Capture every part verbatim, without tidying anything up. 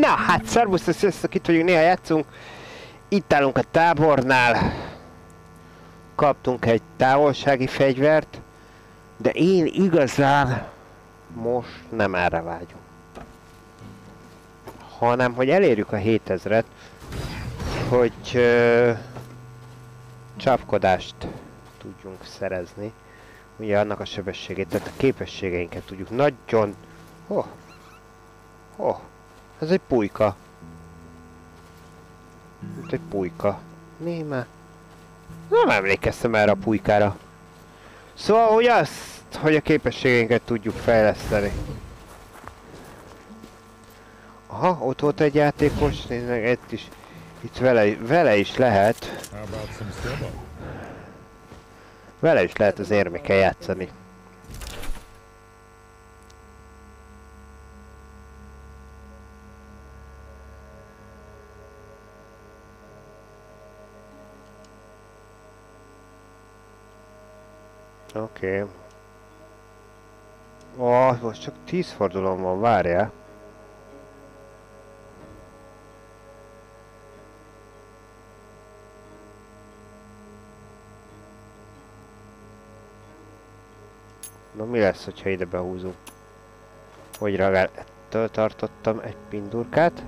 Na, hát szervusztok, sziasztok, itt vagyunk, néha játszunk. Itt állunk a tábornál. Kaptunk egy távolsági fegyvert, de én igazán most nem erre vágyom. Hanem, hogy elérjük a hétezret, hogy uh, csapkodást tudjunk szerezni. Ugye annak a sebességét, tehát a képességeinket tudjuk. Nagyon... Oh. Oh. Ez egy pulyka. Itt egy pulyka. Mi már? Nem emlékeztem erre a pulykára. Szóval, hogy azt, hogy a képességeinket tudjuk fejleszteni. Aha, ott volt egy játékos, nézd meg, itt is. Itt vele, vele is lehet. Vele is lehet az érmékkel játszani. Oké. Okay. Oh, most csak tíz fordulón van, várjál. Na mi lesz, hogyha ide behúzunk? Hogy ragál, ettől tartottam egy pindurkát.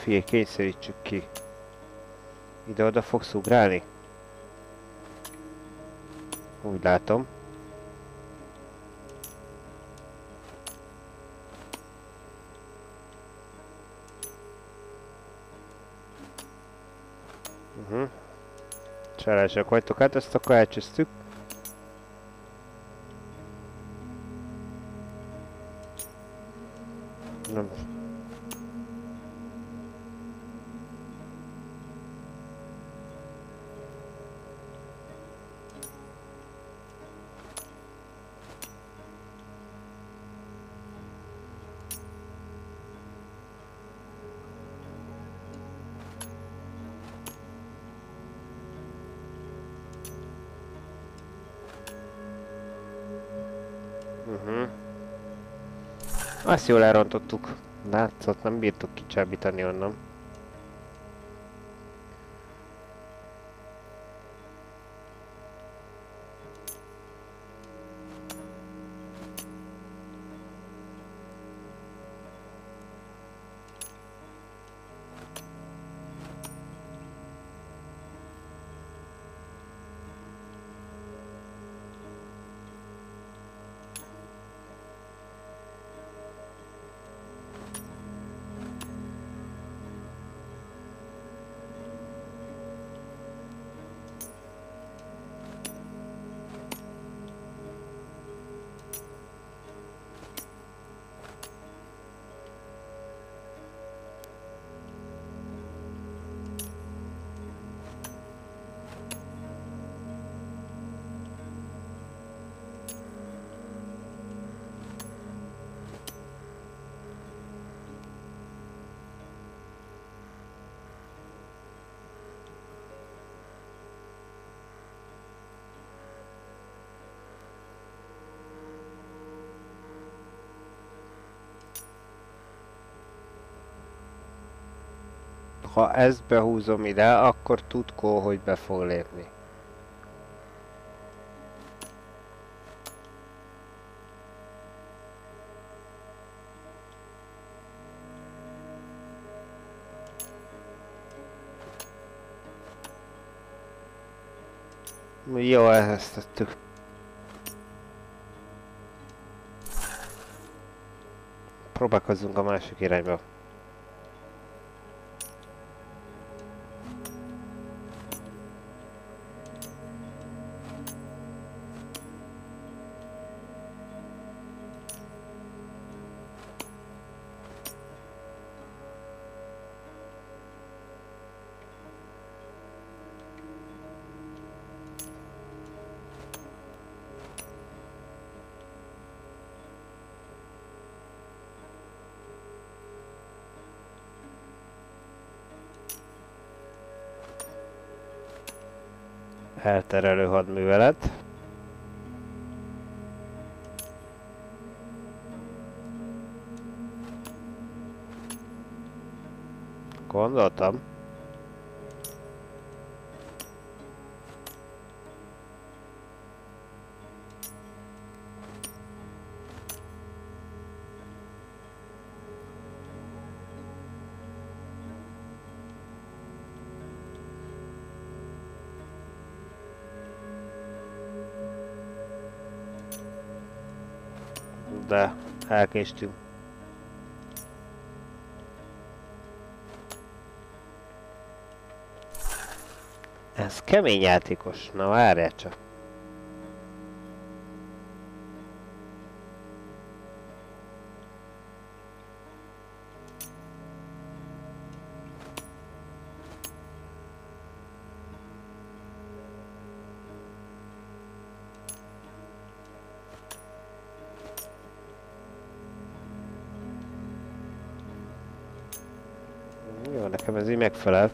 Figyelj, kényszerítsük ki. Ide-oda fogsz ugrálni? Úgy látom. Uh-huh. Csalások vagytok, hát ezt akkor elcsöztük. Nem. Azt jól elrontottuk. Látszott, nem bírtuk kicsábítani onnan. Ha ezt behúzom ide, akkor tudkó, hogy be fog lépni. Jó, ezt tettük. Próbálkozzunk a másik irányba. elterelő hadművelet. Gondoltam. De elkéstünk. Ez kemény játékos. Na várjál csak. Jó, nekem ez így megfelel.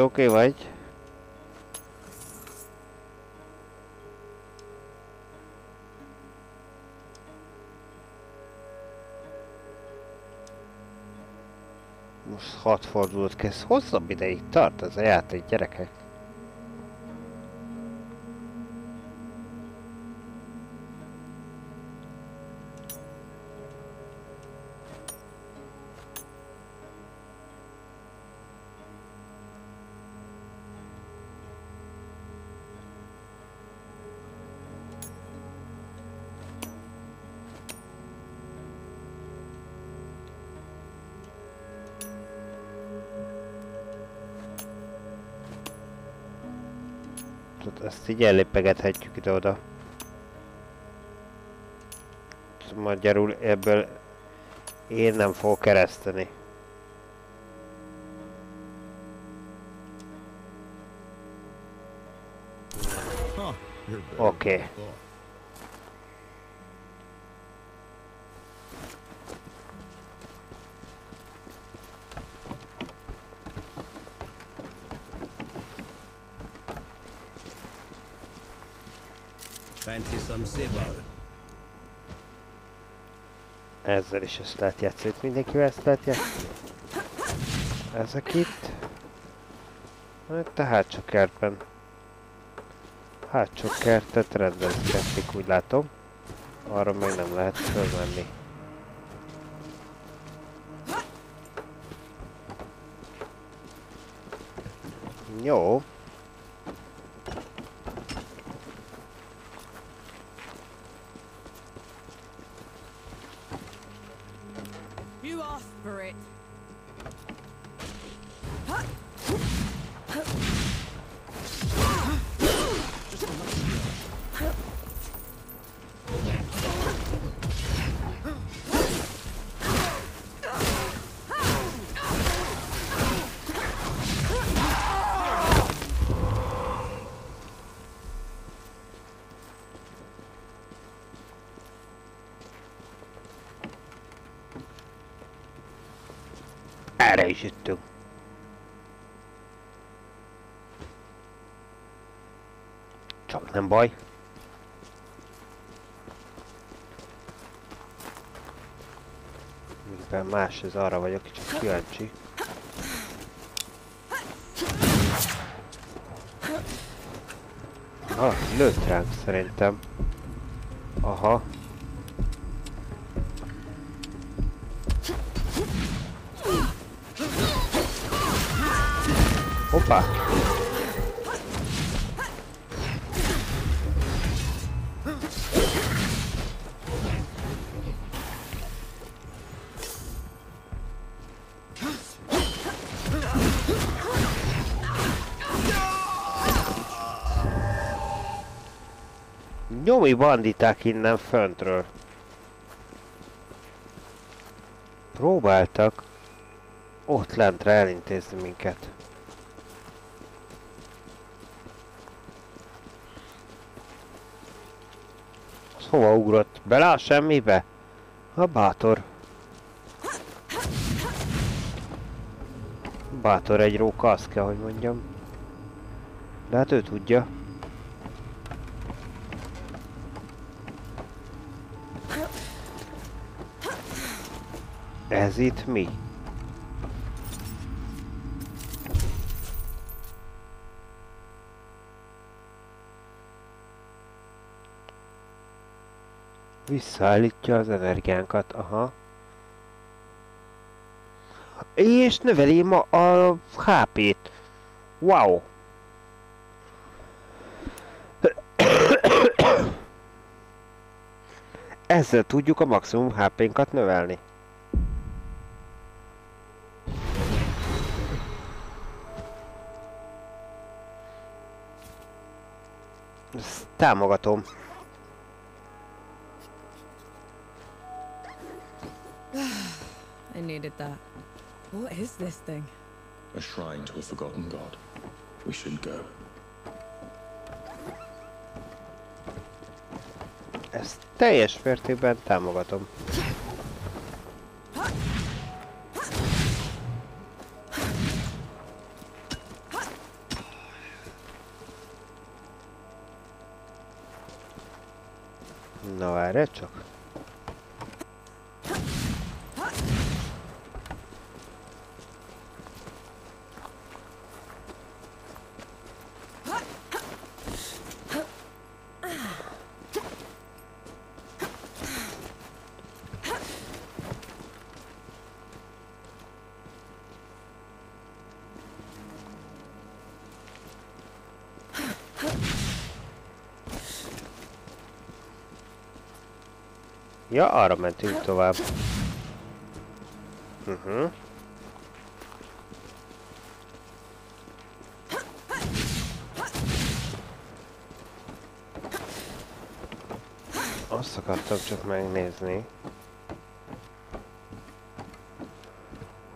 Oké vagy? Most hat fordulót kezd. Hosszabb ideig tart ez a játék, gyerekek. Ezt így ellépegethetjük ide-oda. Magyarul ebből én nem fogok kereszteni. Oké. Okay. Ezzel is ezt lehet játszani, mindenkivel ezt lehet játszani. Ezek itt. Itt a hátsó kertben. Hátsó kertet rendezkedik, úgy látom. Arra még nem lehet fölmenni. Jó. Erre is jöttünk. Csak nem baj. Miben más, ez arra vagyok, csak kíváncsi. Ah, lőtt ránk szerintem. Aha. Hoppá! Nyomi banditák innen föntről. Próbáltak ott lentre elintézni minket. Az hova ugrott? Bele a semmibe? A bátor. Bátor egy róka, azt kell, hogy mondjam. De hát ő tudja. Ez itt mi? Visszaállítja az energiánkat, aha. És növeli ma a há pét. Wow! Ezzel tudjuk a maximum há pénkat növelni. Ezt támogatom. I needed that. What is this thing? A shrine to a forgotten god. We should go. Ezt teljes mértékben támogatom. Na várj csak. Ja, arra mentünk tovább. Uh-huh. Azt akartam csak megnézni.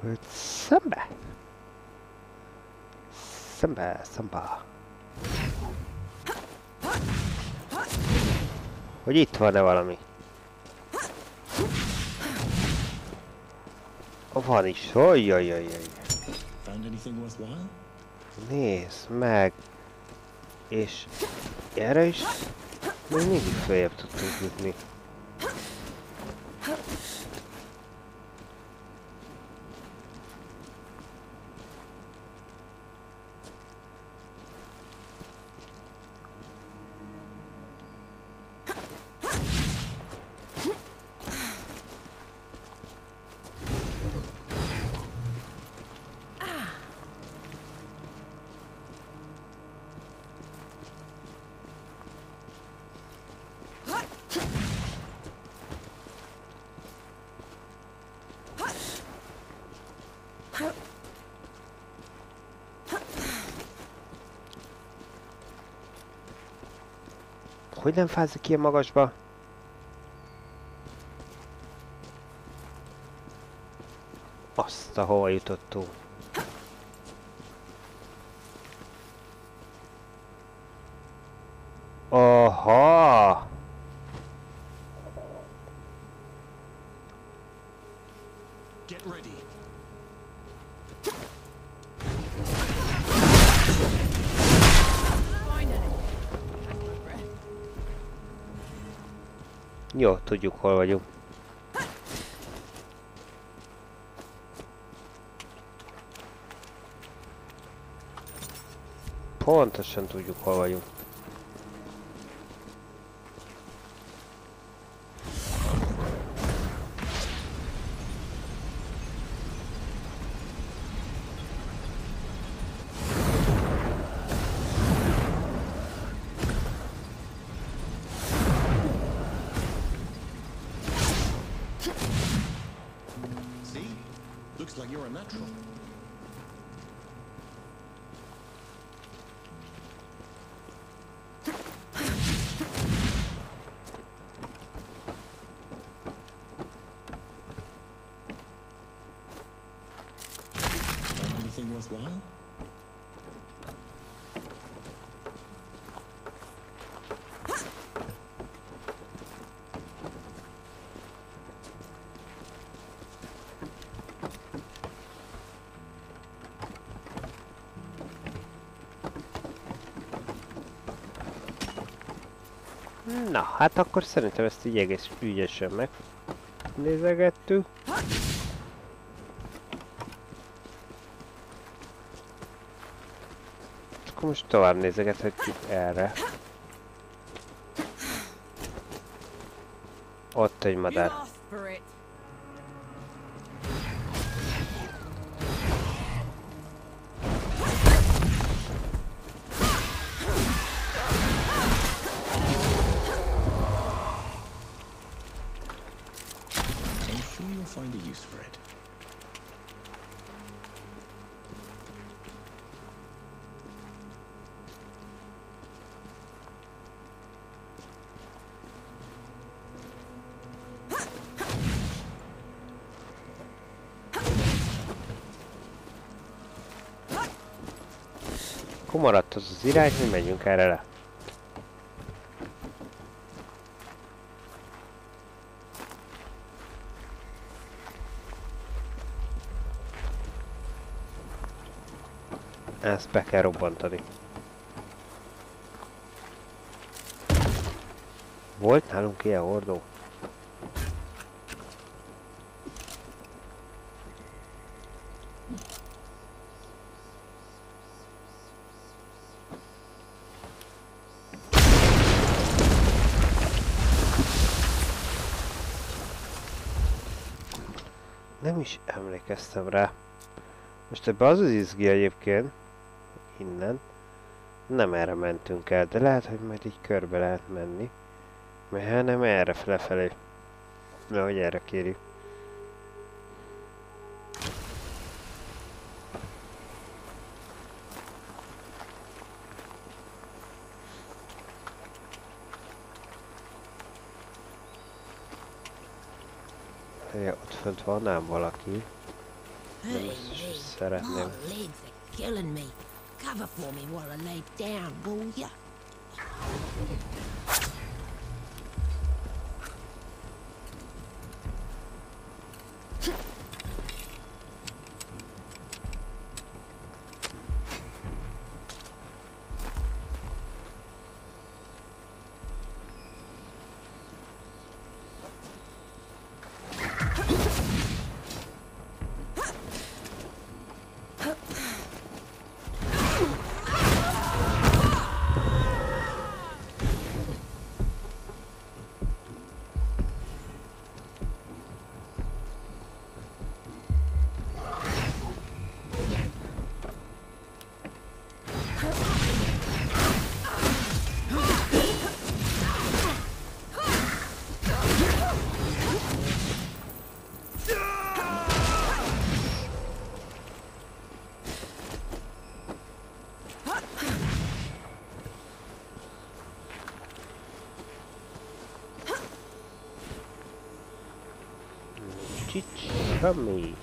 Hogy szembe. Szembe, szembe. Hogy itt van-e valami? Van is, ojjajjajjaj. Nézd meg! És erre is még mindig följebb tudtunk jutni. Hogy nem fázik ilyen magasba? Azt, ahova jutottunk. Aha! Jó, tudjuk, hol vagyunk. Pontosan tudjuk, hol vagyunk. Na, hát akkor szerintem ezt így egész ügyesen megnézegettük. Akkor most tovább nézegethetjük erre. Ott egy madár. Maradt az az irány, hogy menjünk erre le. Ezt be kell robbantani. Volt nálunk ilyen hordó? Kezdtem rá. Most ebbe az az izgi egyébként, innen, nem erre mentünk el, de lehet, hogy majd így körbe lehet menni, mert hát nem erre lefelé, mert hogy erre kérjük. Ja, ott fönt van ám valaki. Nem biztos, hogy szeretném. Semmi.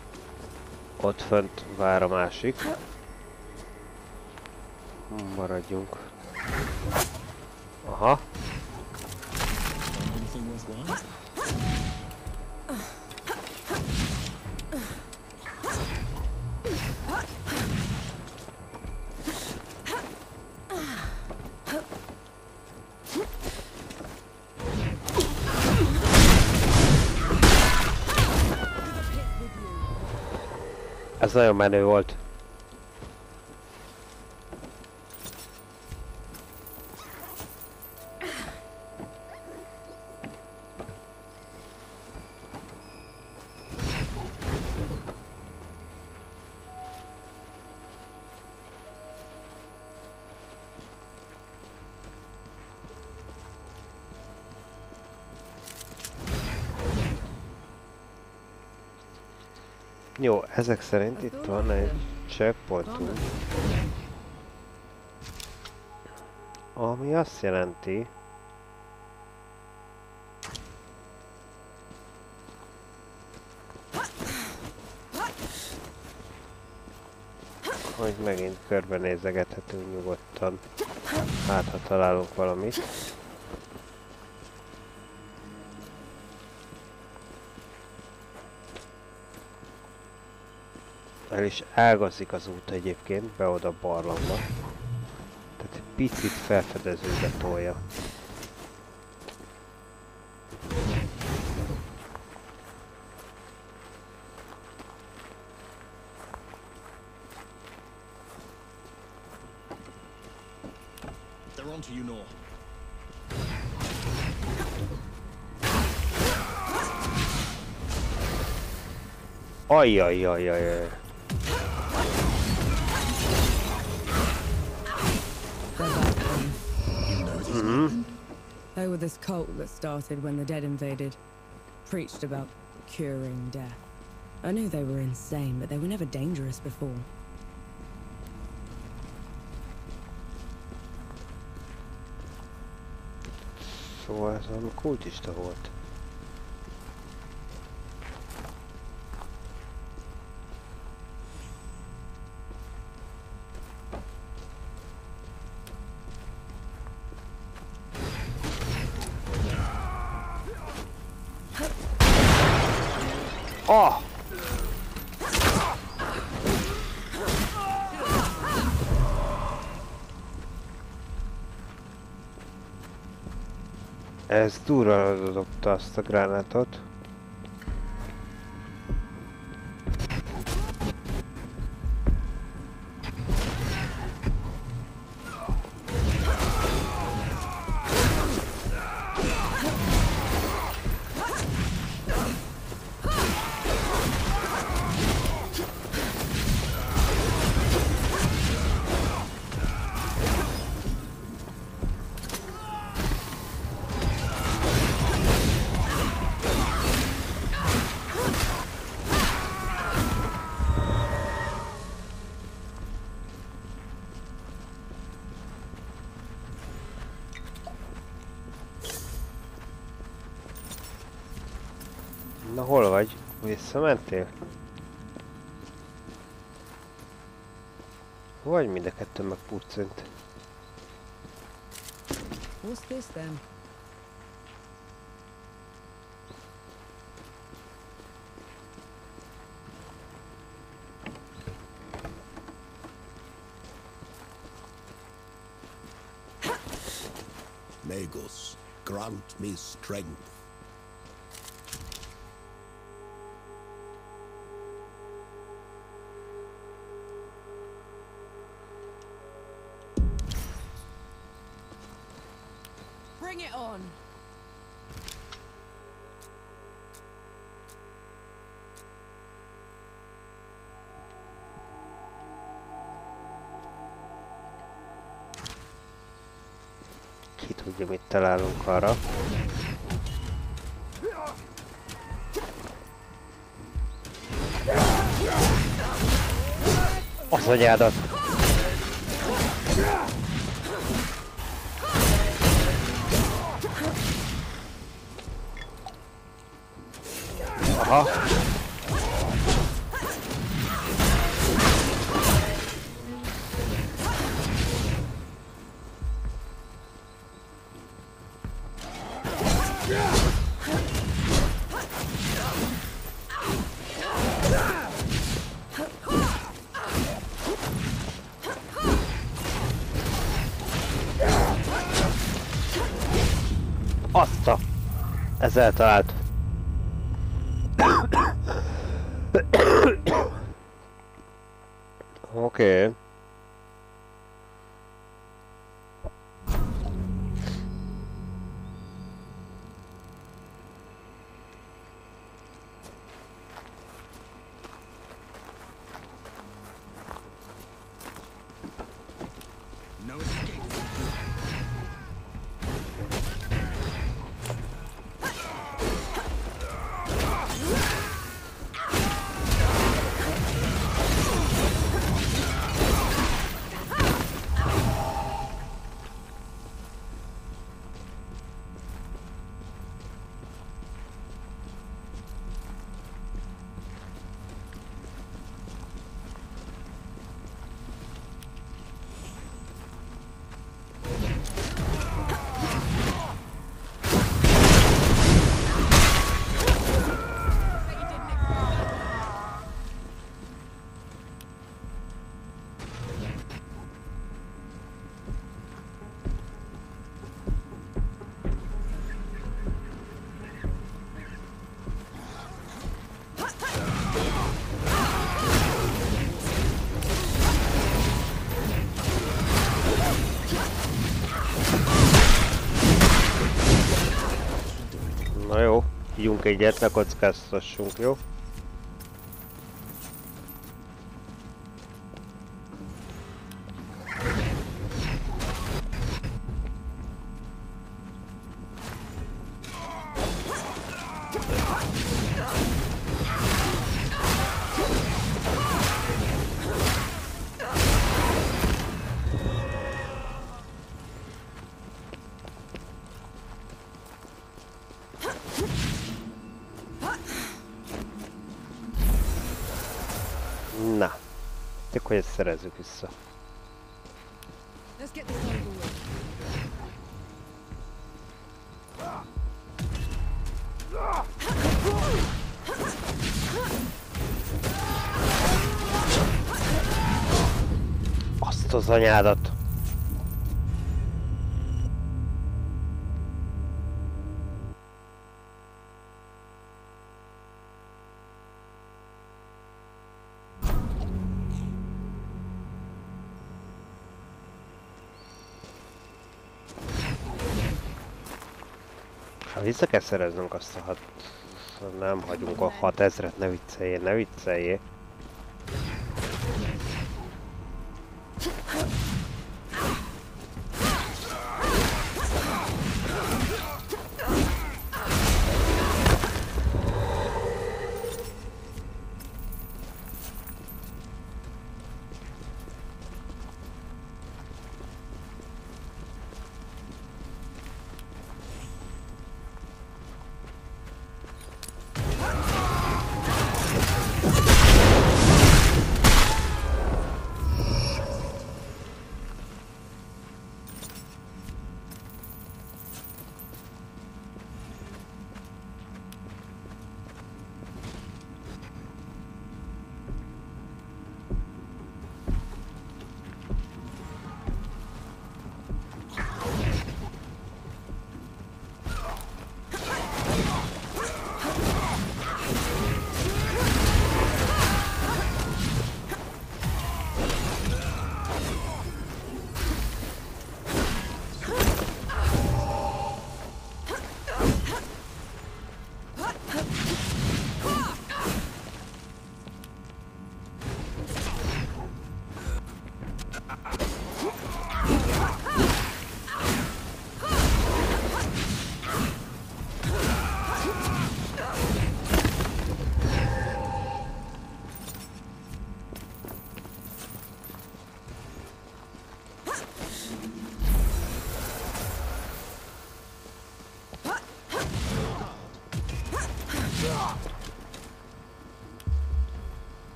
Ott fönt vár a másik. Maradjunk. Aha. Ez nagyon menő volt. Jó, ezek szerint itt van egy checkpointunk, ami azt jelenti, hogy megint körbenézegethetünk nyugodtan, hát ha találunk valamit. El is ágazik az út egyébként, be oda a barlangba. Tehát egy picit felfedezőbe tolja. Ajjajjajjajjaj. They were this cult that started when the dead invaded, preached about curing death. I knew they were insane, but they were never dangerous before. Szóval ez valami kultista volt. Oh! Ez durva dobta azt a gránátot. Na, hol vagy? Visszamentél? Vagy mind a kettő megpuccint? Magos, grant me strength. Bring it on. Ki tudja, mit találunk arra. Az anyádat! Aha. Azt a... Ez eltalált. Okay. Hívjunk egyet, ne kockáztassunk, jó? Hogy szerezzük vissza. Azt az anyádat! Vissza kell szereznünk azt a hat... Nem hagyunk a hatezret, ne vicceljél, ne vicceljél.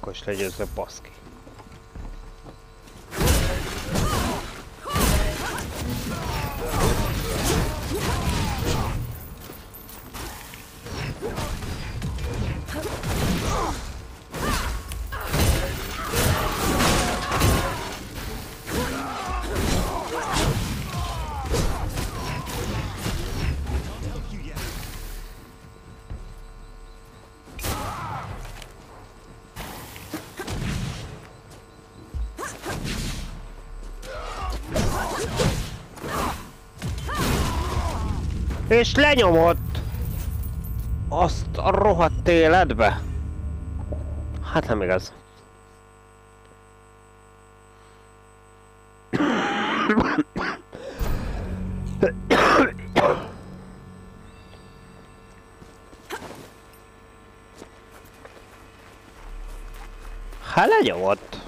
Akkor is legyőzze, baszki. És lenyomott azt a rohadt életbe. Hát nem igaz. Hát lenyomott.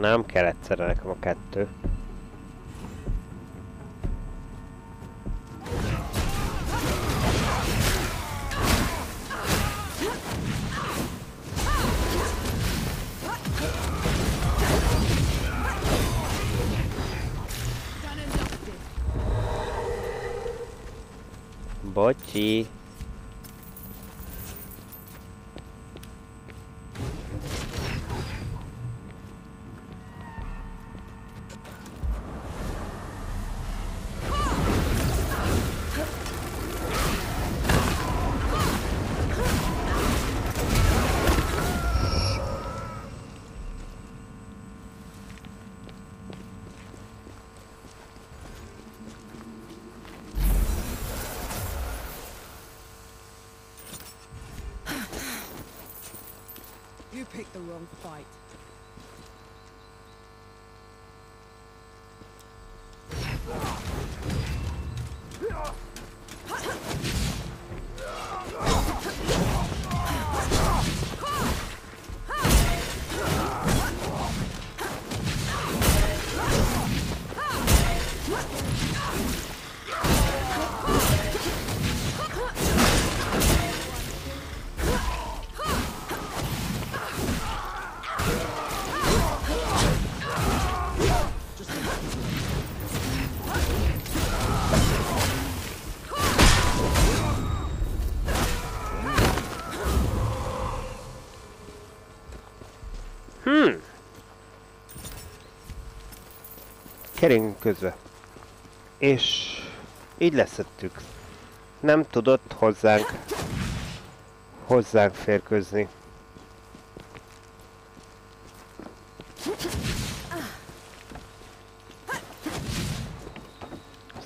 Nem kell egyszerre nekem a kettő. Bocsi. Keringünk közbe. És így leszettük. Nem tudott hozzánk hozzánk férkőzni.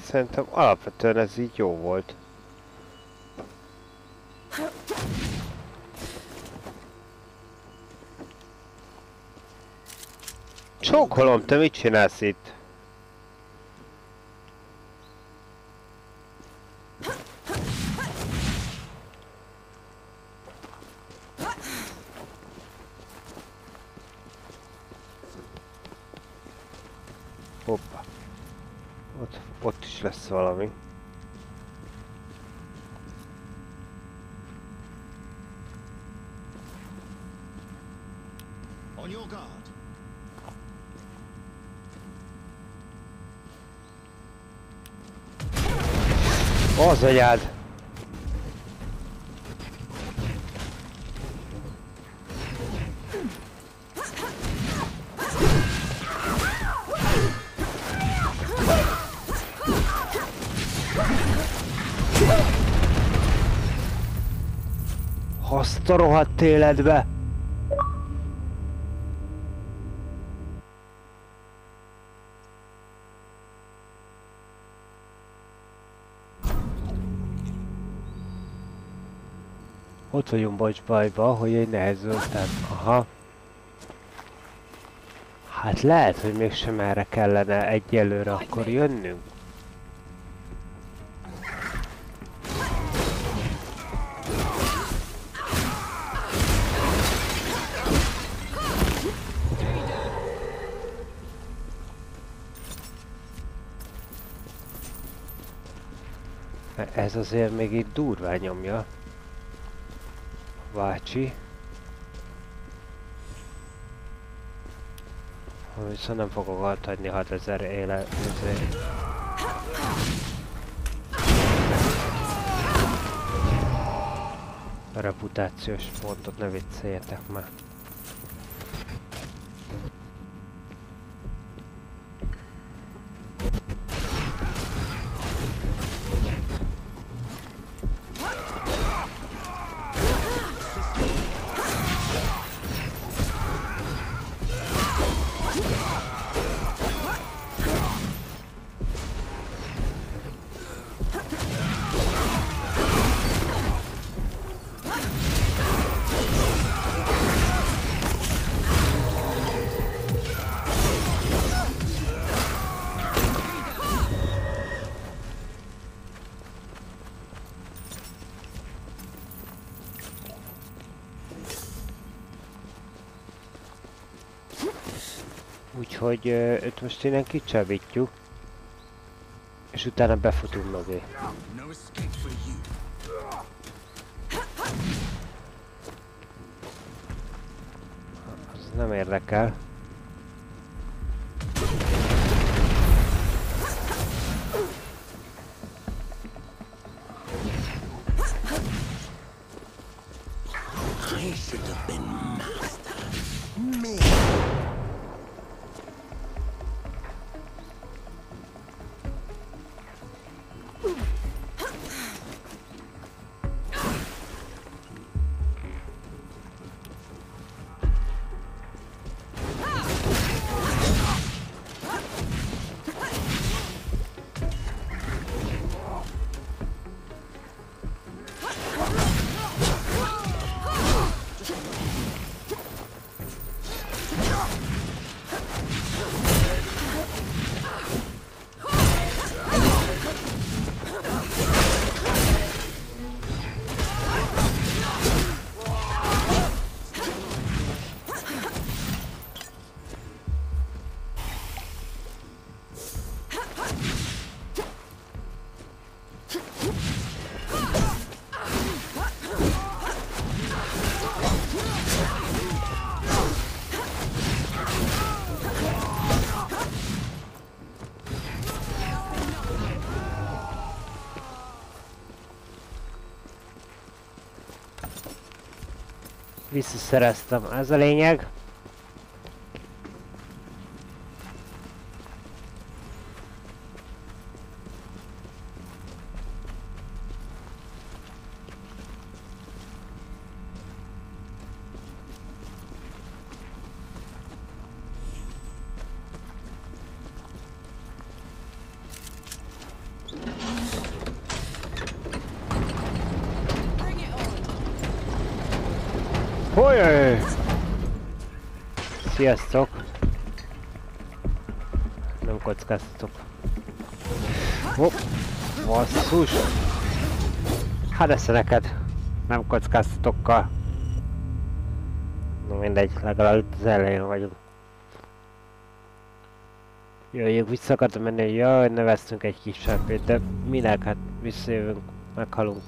Szerintem alapvetően ez így jó volt. Csókolom, te mit csinálsz itt? Lesz valami. On your guard. Az anyád! Azt a rohadt életbe! Ott vagyunk bocs bajba, hogy egy nehező után. Aha. Hát lehet, hogy mégsem erre kellene egyelőre akkor jönnünk. Ez azért még itt durván nyomja. Vácsi. Viszont nem fogok adni hatezer élet. Reputációs pontot, ne vicceljetek már. Úgyhogy őt most innen kicsábítjuk, és utána befutunk mögé. Az nem érdekel. Visszaszereztem, ez a lényeg. Hojjjjjj! Sziasztok! Nem kockáztatok. Hopp! Basszus! Hát esze neked! Nem kockáztatokkal. Na mindegy, legalább itt az elején vagyunk. Jöjjünk, vissza akartam menni, jaj, neveztünk egy kis serpét, de minek? Hát visszajövünk, meghalunk.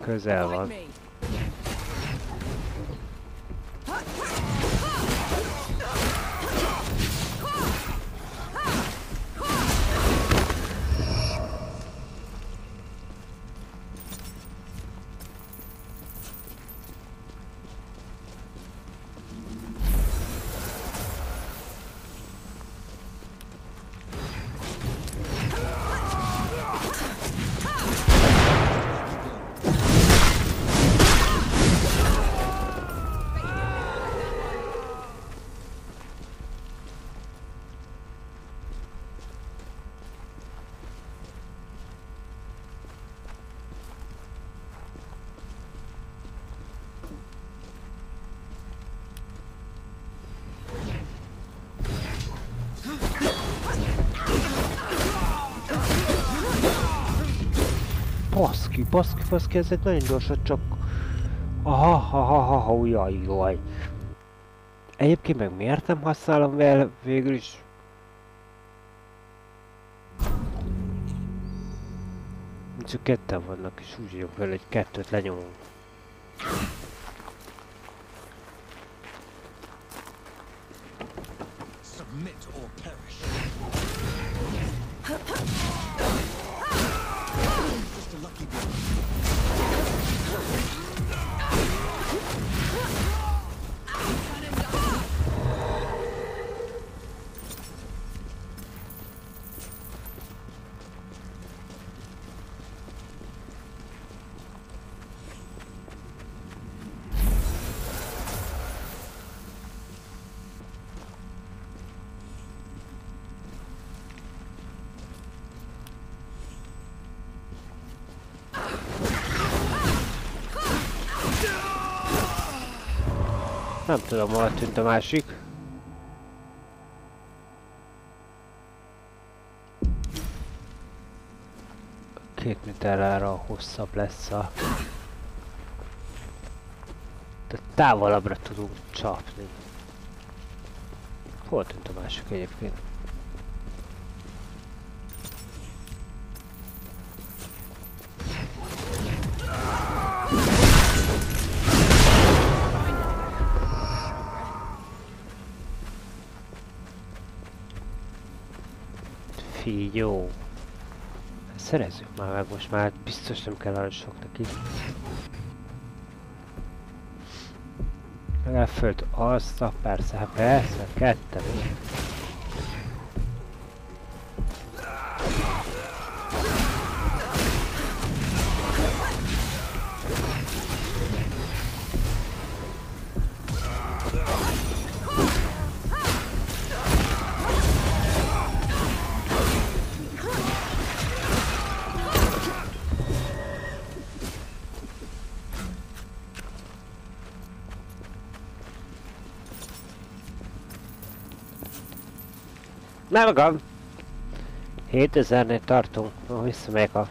Közel van. Baszki, baszki, baszki, ezek nagyon gyorsan csak... Aha, ha, ha, ha, ha, ujjaj, jaj. Egyébként meg miért nem használom vele végül is? Csak ketten vannak, és úgy jön fel, hogy kettőt lenyomunk. Nem tudom, hol tűnt a másik. Két méterre hosszabb lesz a... Tehát távolabbra tudunk csapni. Hol tűnt a másik egyébként? Jó. Szerezzük már meg most már, biztos nem kell arra sok neki. Elföld azt a persze, hát persze, ketten. Na magam! hétezernél tartunk, no, visszamegyek a...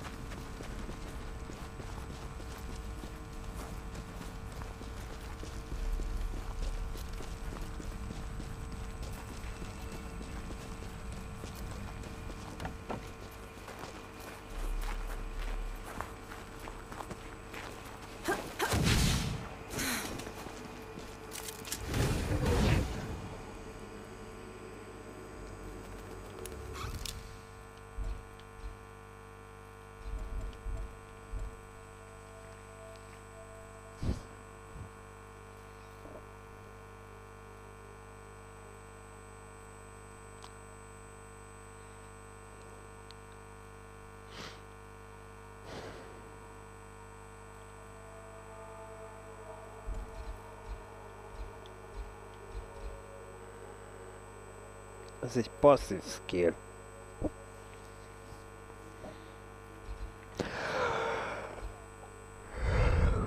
Ez egy passzív skill.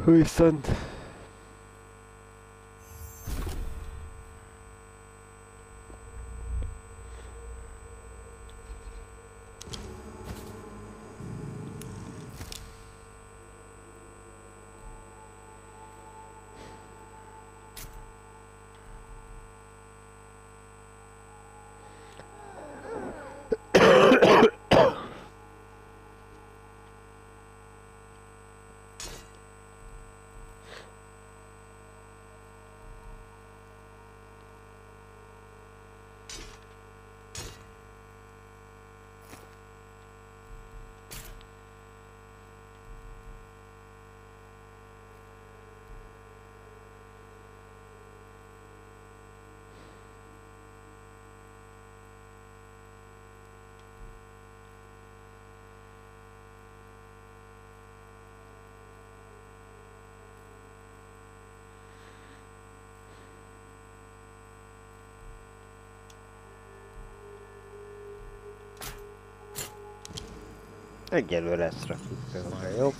Viszont... Egyelőre ezt rakjuk fel, jó?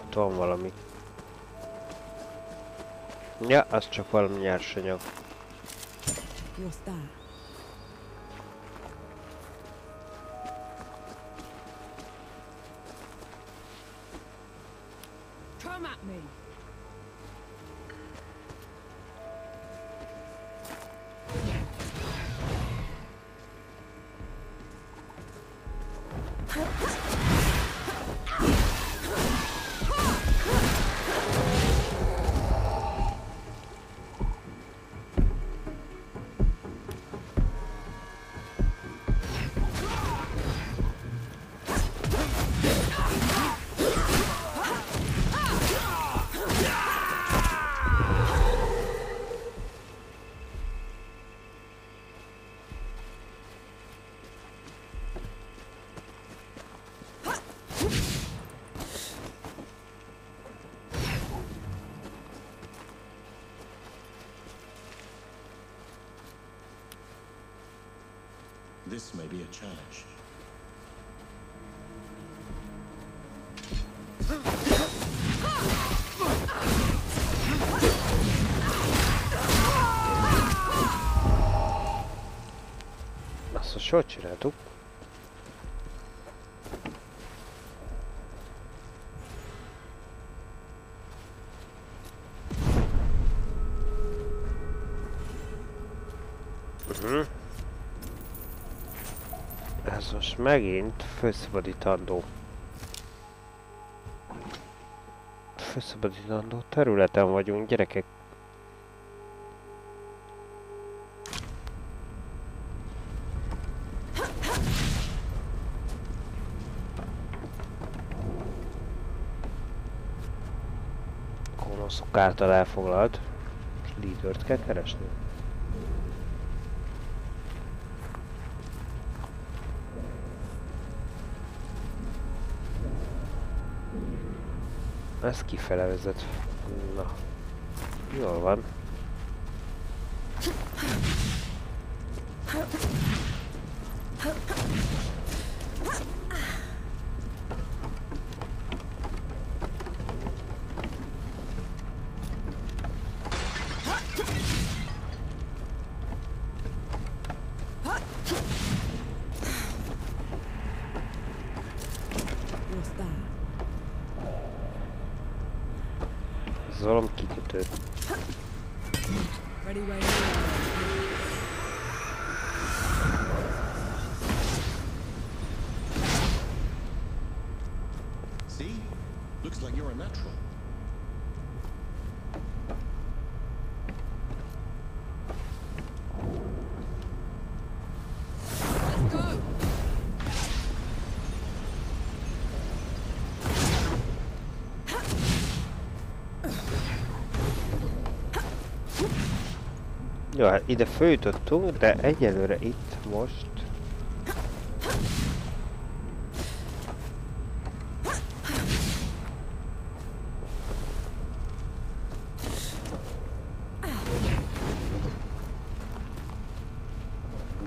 Ott van valami. Ja, az csak valami nyersanyag. This may be a challenge. Azt a sort csináltuk. Megint felszabadítandó. Felszabadítandó területen vagyunk, gyerekek. Gonoszok által elfoglalt. Most lídert kell keresni. Ez kifele vezet. Na. Jól van. Jó, hát ide följutottunk, de egyelőre itt most...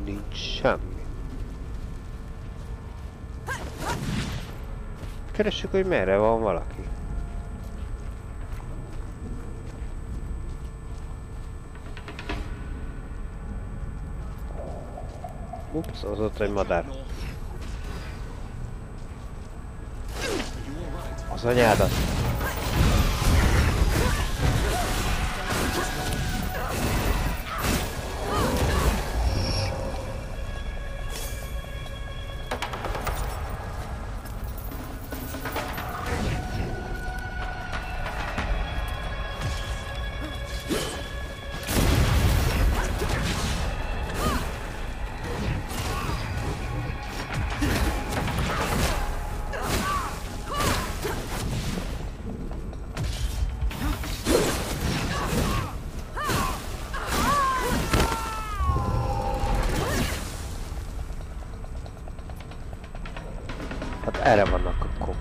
nincs semmi. Keressük, hogy merre van valaki. Ups, az ott egy madár. Az anyádat. Erre vannak akkor.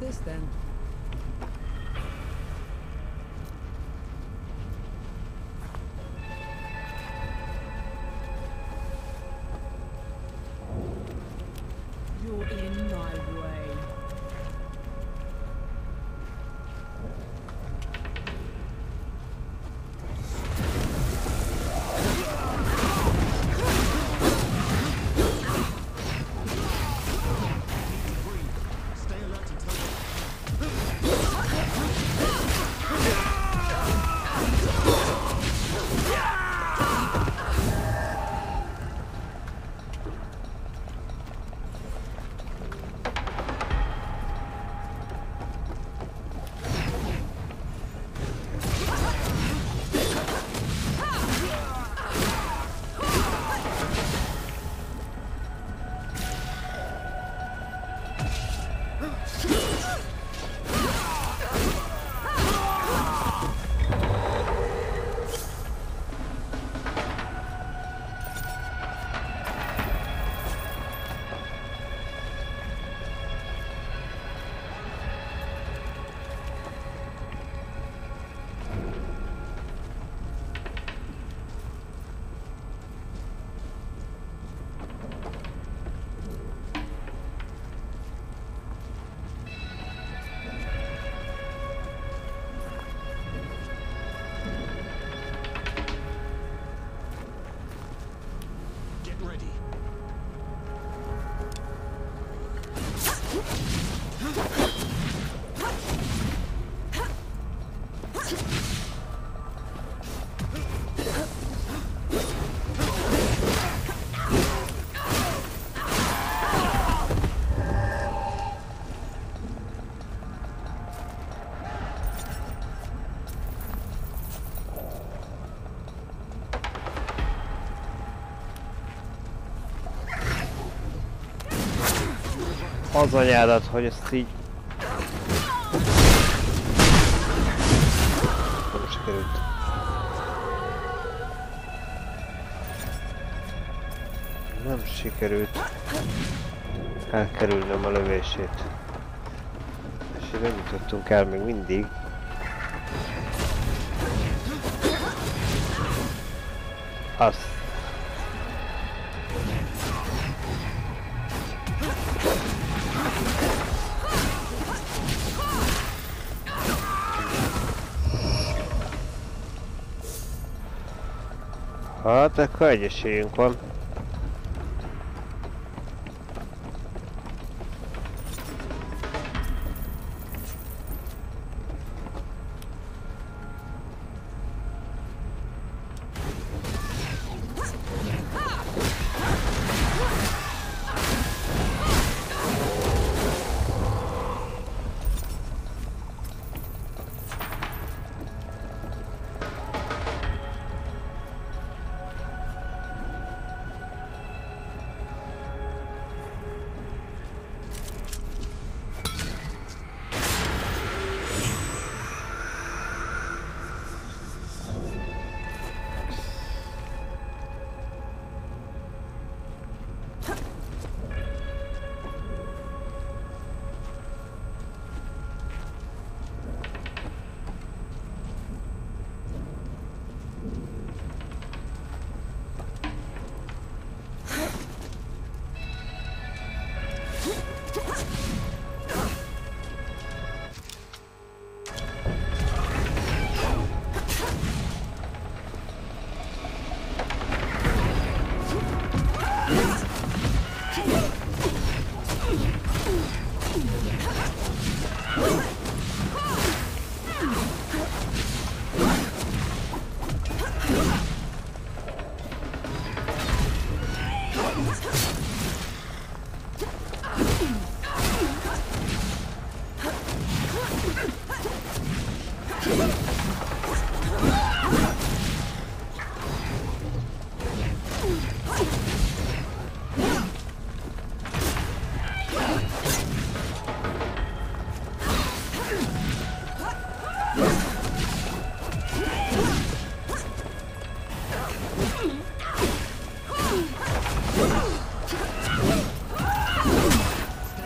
this then? You're in my way. Az anyádat, hogy ezt így... Nem sikerült. Nem sikerült elkerülnöm a lövését. És így nem jutottunk el még mindig. Azt. Hát akkor egy esélyünk van.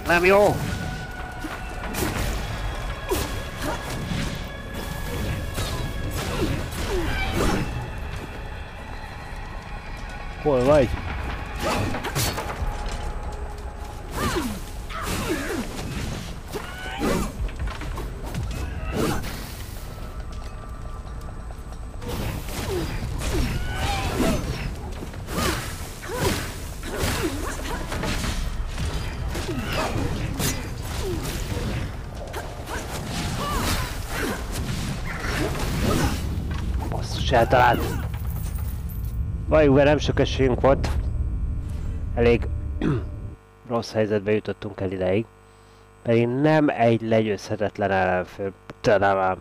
Nem jó! Hol vagy? Eltalált. Valljuk be, nem sok esélyünk volt. Elég rossz helyzetbe jutottunk el ideig. Pedig nem egy legyőzhetetlen ellenfél. Talán.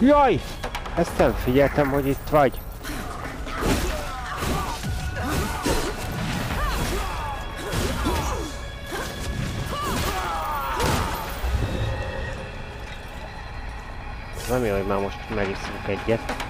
Jaj! Ezt nem figyeltem, hogy itt vagy. Nem jó, hogy már most megiszunk egyet.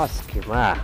Baszki már!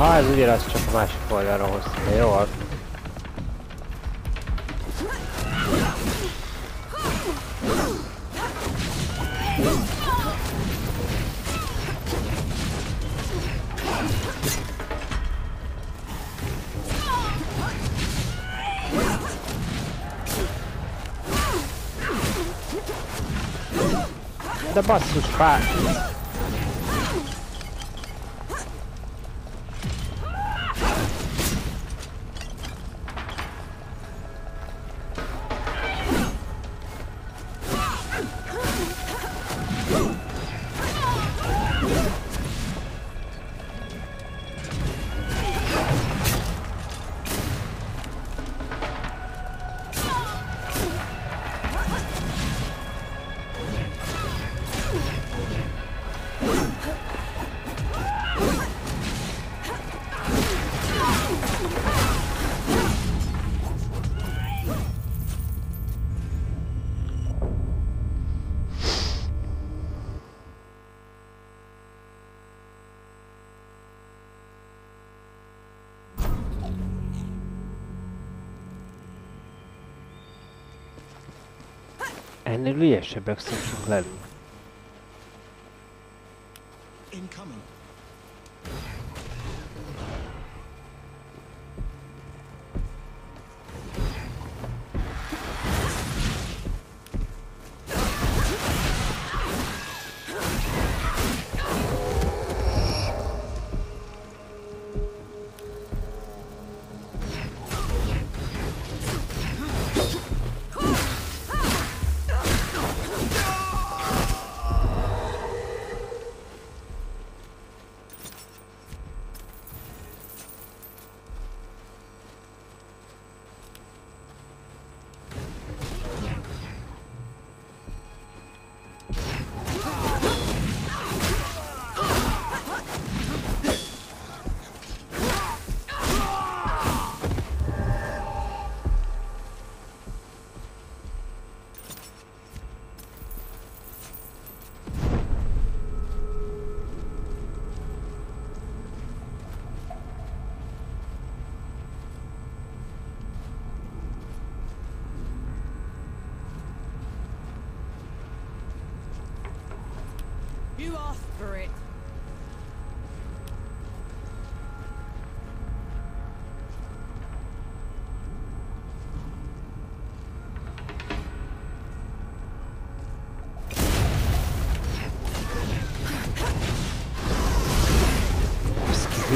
Aha, ez ugyanaz, csak a másik oldalra hozta. Jó az. De basszus, fát! Ennél ügyesebbek szoktunk lenni. You asked for it.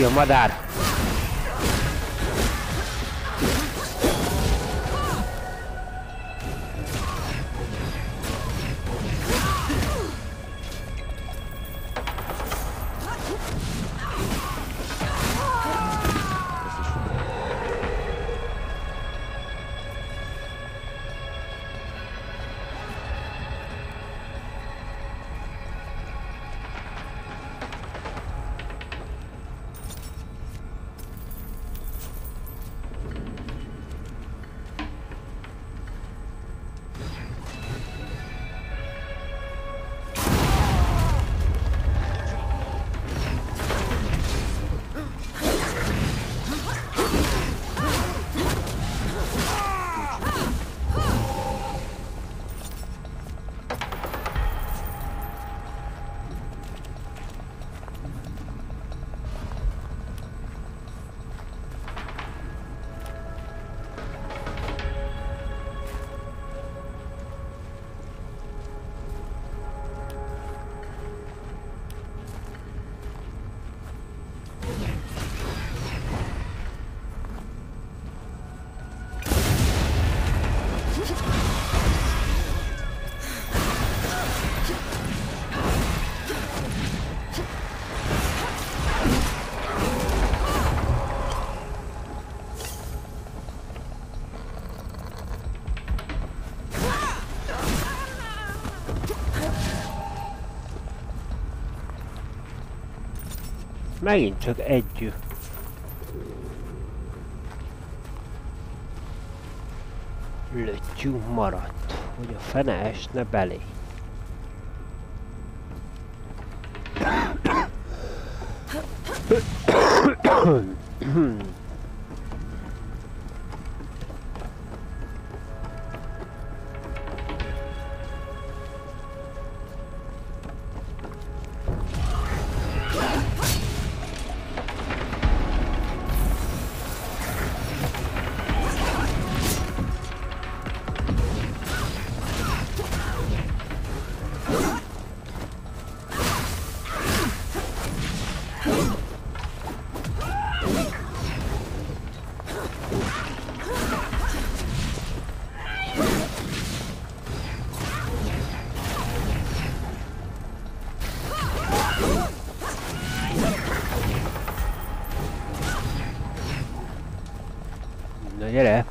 You're my dad. Megint csak együtt. Lötyünk maradt, hogy a fene esne belé. Gyere!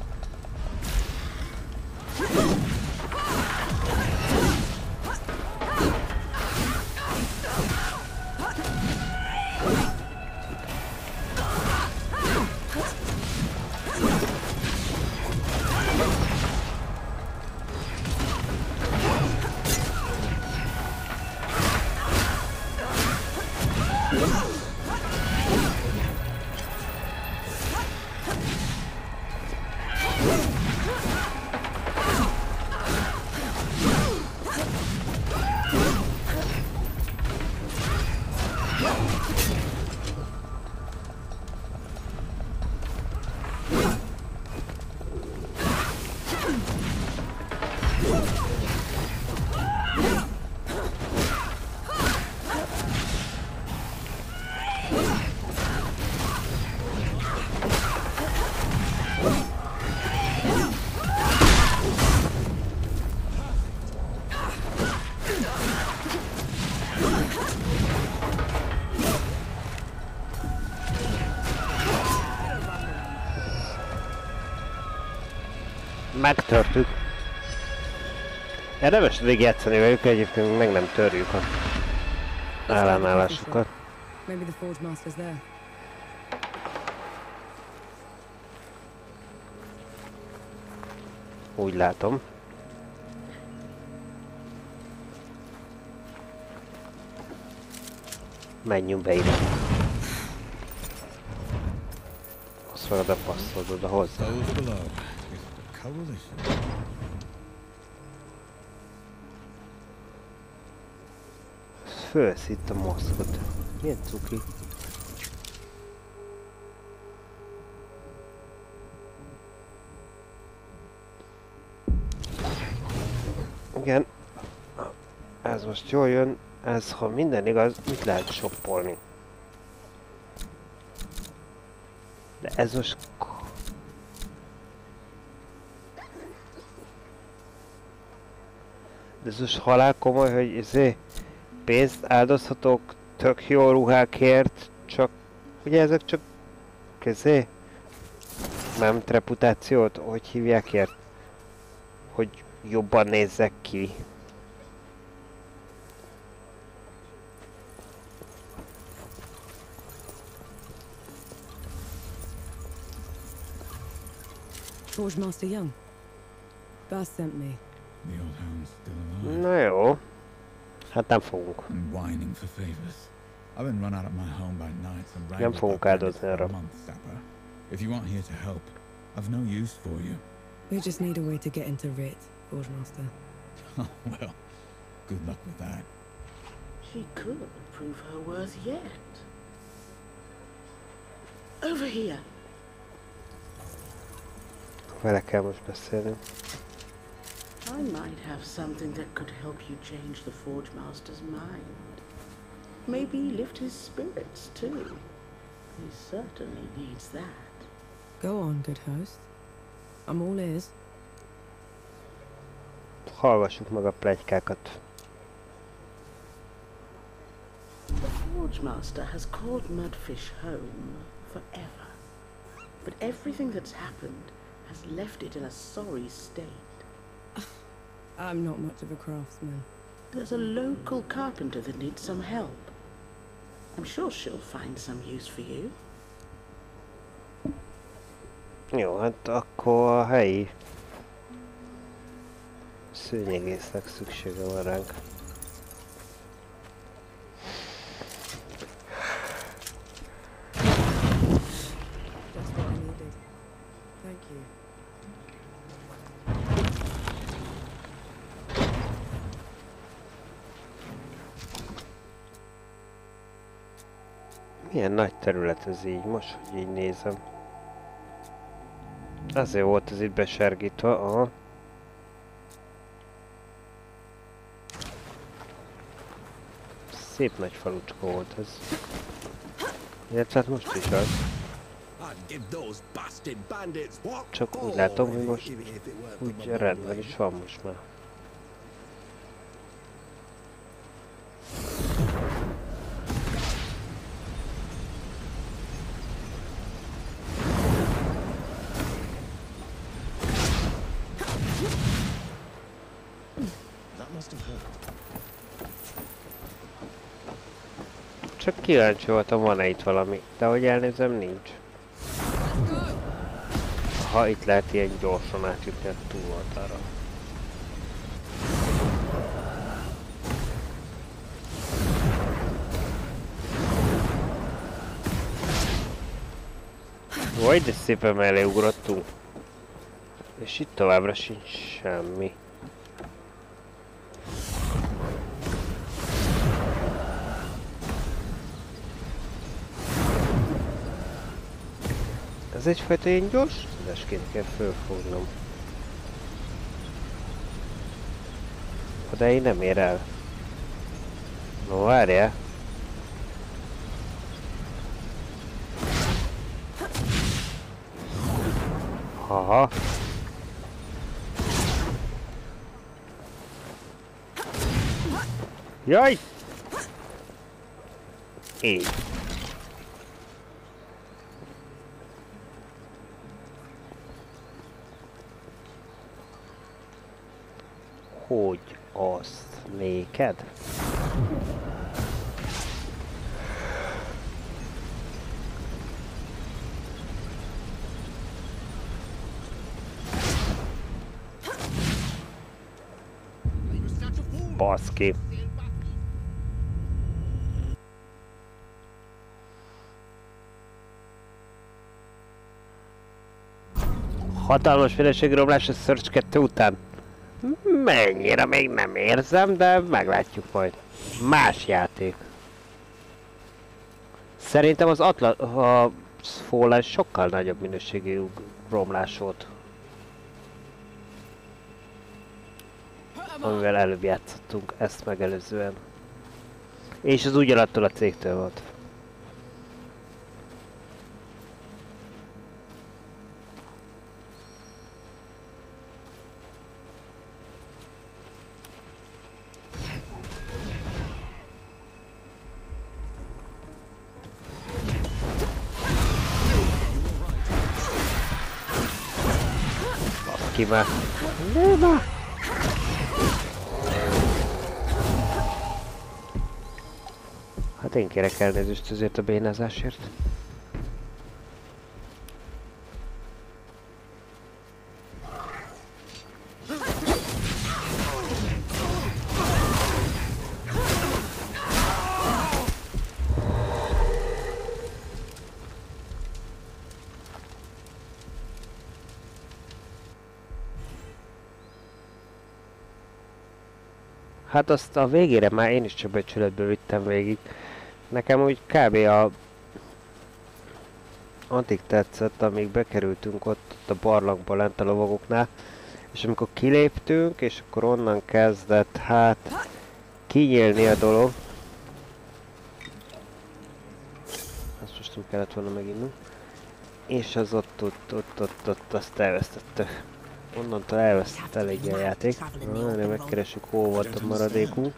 Megtörtük. Ja, nem most végig játszani velük, egyébként meg nem törjük a ellenállásukat. Úgy látom. Menjünk be ide. Azt fogod a passzod oda hozzá. Fölsz itt a maszkot. Milyen cuki? Igen. Ez most jól jön. Ez, ha minden igaz, mit lehet shoppolni? De ez most... De ez most halál komoly, hogy izé pénzt áldozhatok tök jó ruhákért, csak ugye ezek csak kezé, nem reputációt, hogy hívják ért, hogy jobban nézzek ki. Forge Master Young, Bass sent me. Na jó, hát nem fogunk. Nem fogunk áldozni arra. Vele kell most beszélni. I might have something that could help you change the Forge Master's mind. Maybe lift his spirits too. He certainly needs that. Go on, good host. I'm all ears. Hallgassuk meg a pletykákat. The Forge Master has called Mudfish home forever. But everything that's happened has left it in a sorry state. I'm not much of a craftsman. There's a local carpenter that needs some help. I'm sure she'll find some use for you. Jó, hát akkor a helyi szőnyegésznek szüksége van ránk. Milyen nagy terület ez így, most, hogy így nézem. Azért volt ez itt besárgítva, aha. Szép nagy falucska volt ez. Illetve hát most is az. Csak úgy látom, hogy most úgy rendben is van most már. Csak kíváncsi voltam, van-e itt valami, de ahogy elnézem, nincs. Ha itt lehet ilyen gyorsan átjutni a túloldalra. Vaj, de szépen mellé ugrottunk. És itt továbbra sincs semmi. Ez egyfajta ilyen gyors tudásként kell fölfognom. Odáig nem ér el. No, várjál! Haha! Jaj! Így. Hogy azt néked? Baszki. Hatalmas minőségromlás a Surge kettő után. Mennyire még nem érzem, de meglátjuk majd. Más játék. Szerintem az Atlas... a Fallen sokkal nagyobb minőségű romlás volt. Amivel előbb játszottunk, ezt megelőzően. És az ugyanattól a cégtől volt. Ki már. Néma! Hát én kérek elnézést azért a bénázásért. Hát azt a végére már én is csak becsületből vittem végig. Nekem úgy kb. A... Antik tetszett, amíg bekerültünk ott, ott a barlangba lent a lovagoknál. És amikor kiléptünk, és akkor onnan kezdett hát kinyílni a dolog. Azt most nem kellett volna meginnunk. És az ott, ott, ott, ott, ott azt elvesztette. Onnantól elvesztett eléggé a játék. Nagyon megkeresünk, hol volt a maradékunk.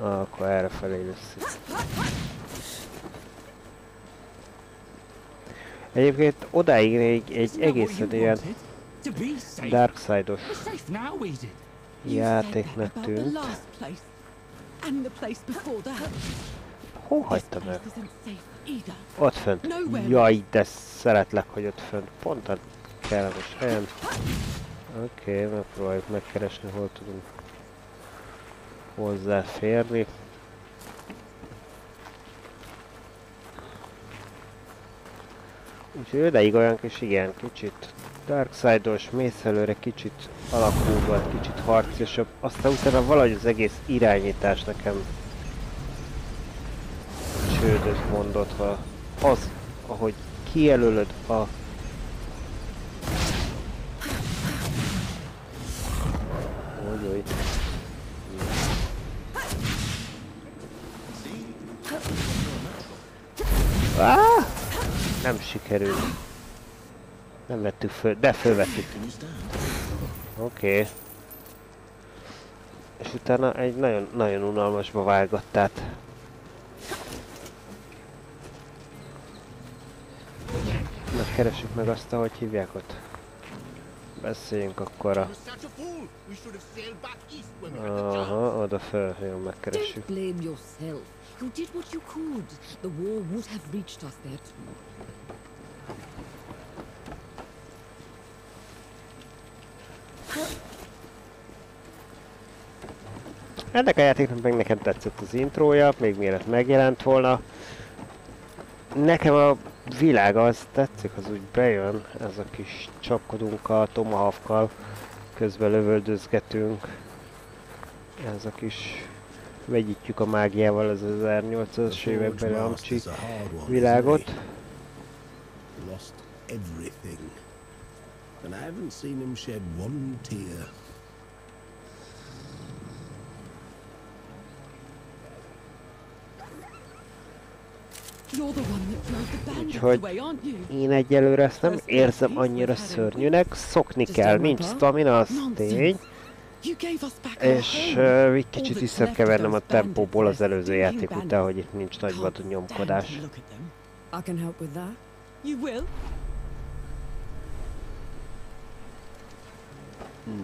Ah, akkor errefelé lesz. Egyébként odáig egy, egy egészen ilyen darkside-os játéknak tűnt. Hol hagytam el? Ott fönt. Jaj, de szeretlek, hogy ott fönt. Pont a kellemes helyen. Oké, okay, megpróbáljuk megkeresni, hol tudunk hozzáférni. Úgyhogy odaig olyan kis, igen, kicsit darkside-os, mész előre, kicsit alakul volt, kicsit harciosabb. Aztán utána valahogy az egész irányítás nekem csődöt mondott, ha az, ahogy kijelölöd a Olyoj. Ah! Nem sikerült. Nem vettük föl, de fölvettük. Oké. Okay. És utána egy nagyon-nagyon unalmasba vágott át. Na, keressük meg azt, ahogy hívják ott. Beszéljünk akkor a... Aha, oda föl, jól megkeressük. Ennek a játéknak meg nekem tetszett az intrója, még mielőtt megjelent volna. Nekem a világ az tetszik, az úgy bejön, ez a kis csapkodunkkal, tomahawkkal, közben lövöldözgetünk. Ez a kis vegyítjük a mágiával az ezernyolcszázas évekbeli amcsi világot. Úgyhogy én egyelőre ezt nem érzem annyira szörnyűnek, szokni kell, nincs stamina, az tény. És uh, egy kicsit visszakevernem a tempóból az előző játék után, hogy itt nincs nagy vadú nyomkodás.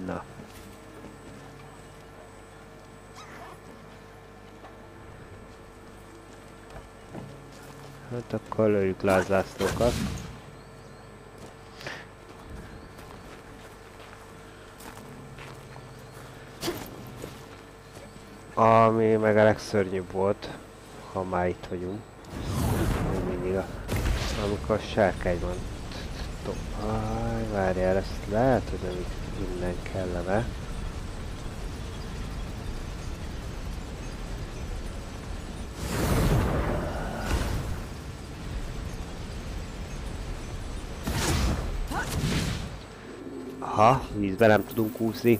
Na. Hát akkor lőjük le az zászlókat. Ami meg a legszörnyűbb volt, ha már itt vagyunk. Mindig a... Amikor a sárkány van. Aj, várjál, ezt lehet, hogy nem innen kellene. Aha, vízbe nem tudunk úszni.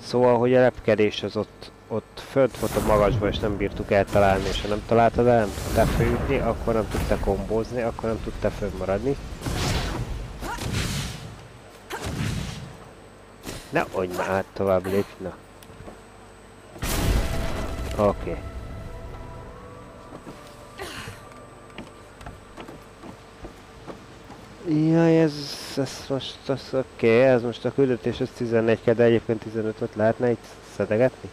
Szóval, hogy a repkedés az ott, ott fönt volt a magasban, és nem bírtuk eltalálni, és ha nem találtad el, nem tudtál fölütni, akkor nem tudtál kombózni, akkor nem tudtál fönnmaradni. Ne adj már, hát tovább lépj, na. Oké. Okay. Jaj, ez, ez most, az oké, okay, ez most a küldetés, ez tizennégy kell, de egyébként tizenötöt lehetne itt szedegetni?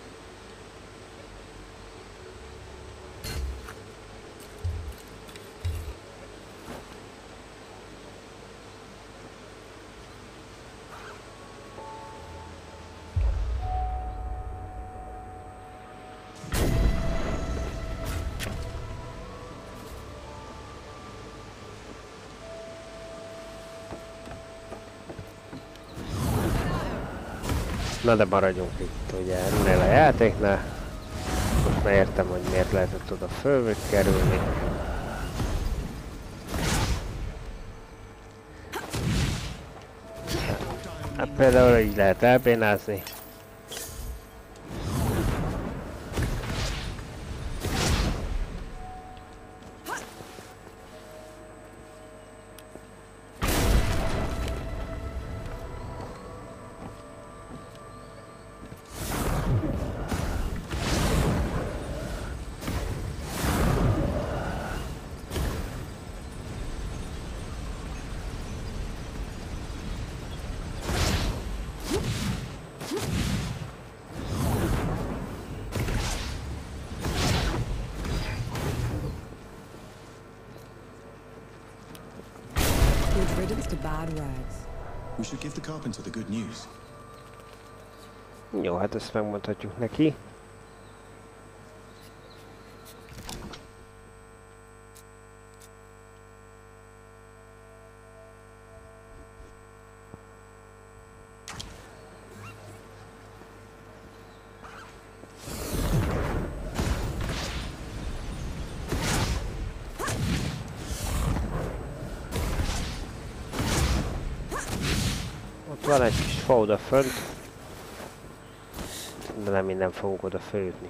Na de maradjunk itt, ugye ennél a játéknál. Most már értem, hogy miért lehetett oda fölkerülni. Hát például így lehet elbénázni. Jó, hát ezt megmondhatjuk neki. Van egy kis fa oda fönt. De nem minden fogunk oda följutni.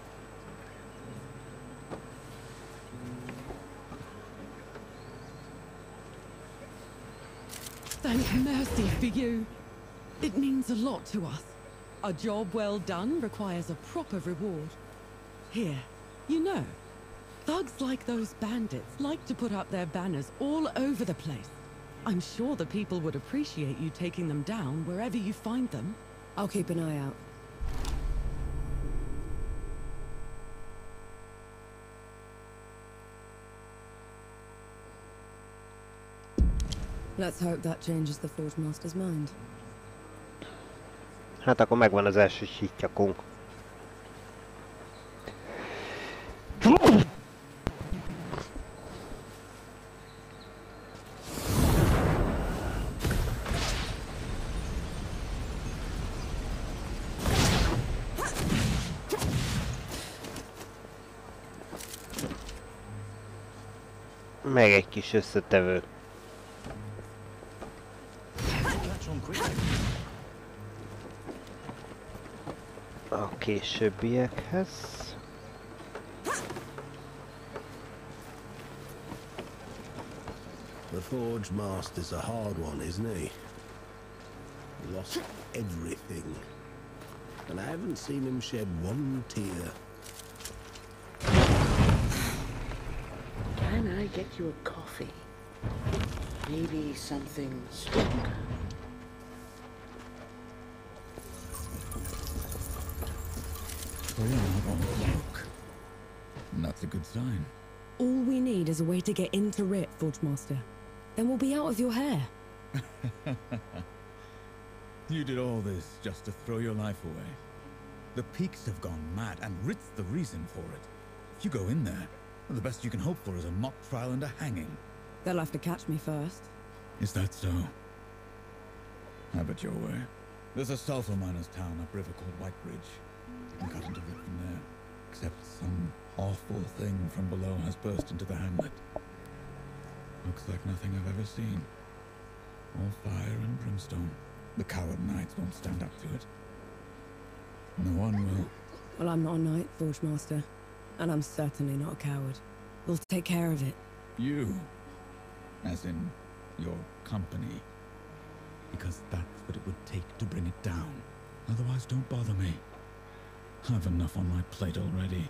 Thank mercy for you. It means a lot to us. A job well done requires a proper reward. Here, you know, thugs like those bandits like to put up their banners all over the place. I'm sure the people would appreciate you taking them down wherever you find them. I'll keep an eye out. Let's hope that changes the Forge Master's mind. Hát akkor megvan az első hittyakunk. Meg egy kis összetevő. A későbbiekhez. The Forge Master's a hard one, isn't he? He lost everything, and I haven't seen him shed one tear. Can I get you a coffee? Maybe something stronger. Look. That's a good sign. All we need is a way to get into Rip, Forge Master. Then we'll be out of your hair. You did all this just to throw your life away. The Peaks have gone mad, and Rit's the reason for it. If you go in there, the best you can hope for is a mock trial and a hanging. They'll have to catch me first. Is that so? Have it your way. There's a sulfur miner's town upriver called Whitebridge. We got into it from there, except some awful thing from below has burst into the hamlet. Looks like nothing I've ever seen. All fire and brimstone. The coward knights won't stand up to it. No one will. Well, I'm not a knight, Forge Master, and I'm certainly not a coward. We'll take care of it. You, as in your company, because that's what it would take to bring it down. Otherwise, don't bother me. I have enough on my plate already.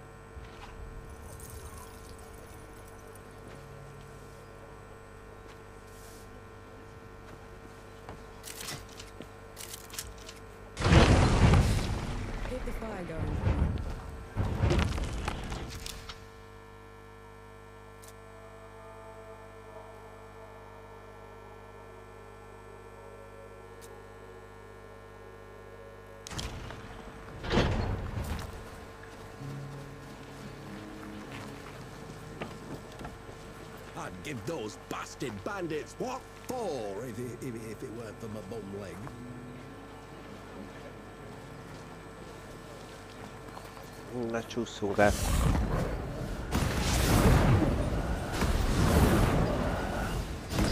Keep the fire going. I'd give those bastard bandits what for if it, if, if it weren't for my bum leg. Let's just saw that. You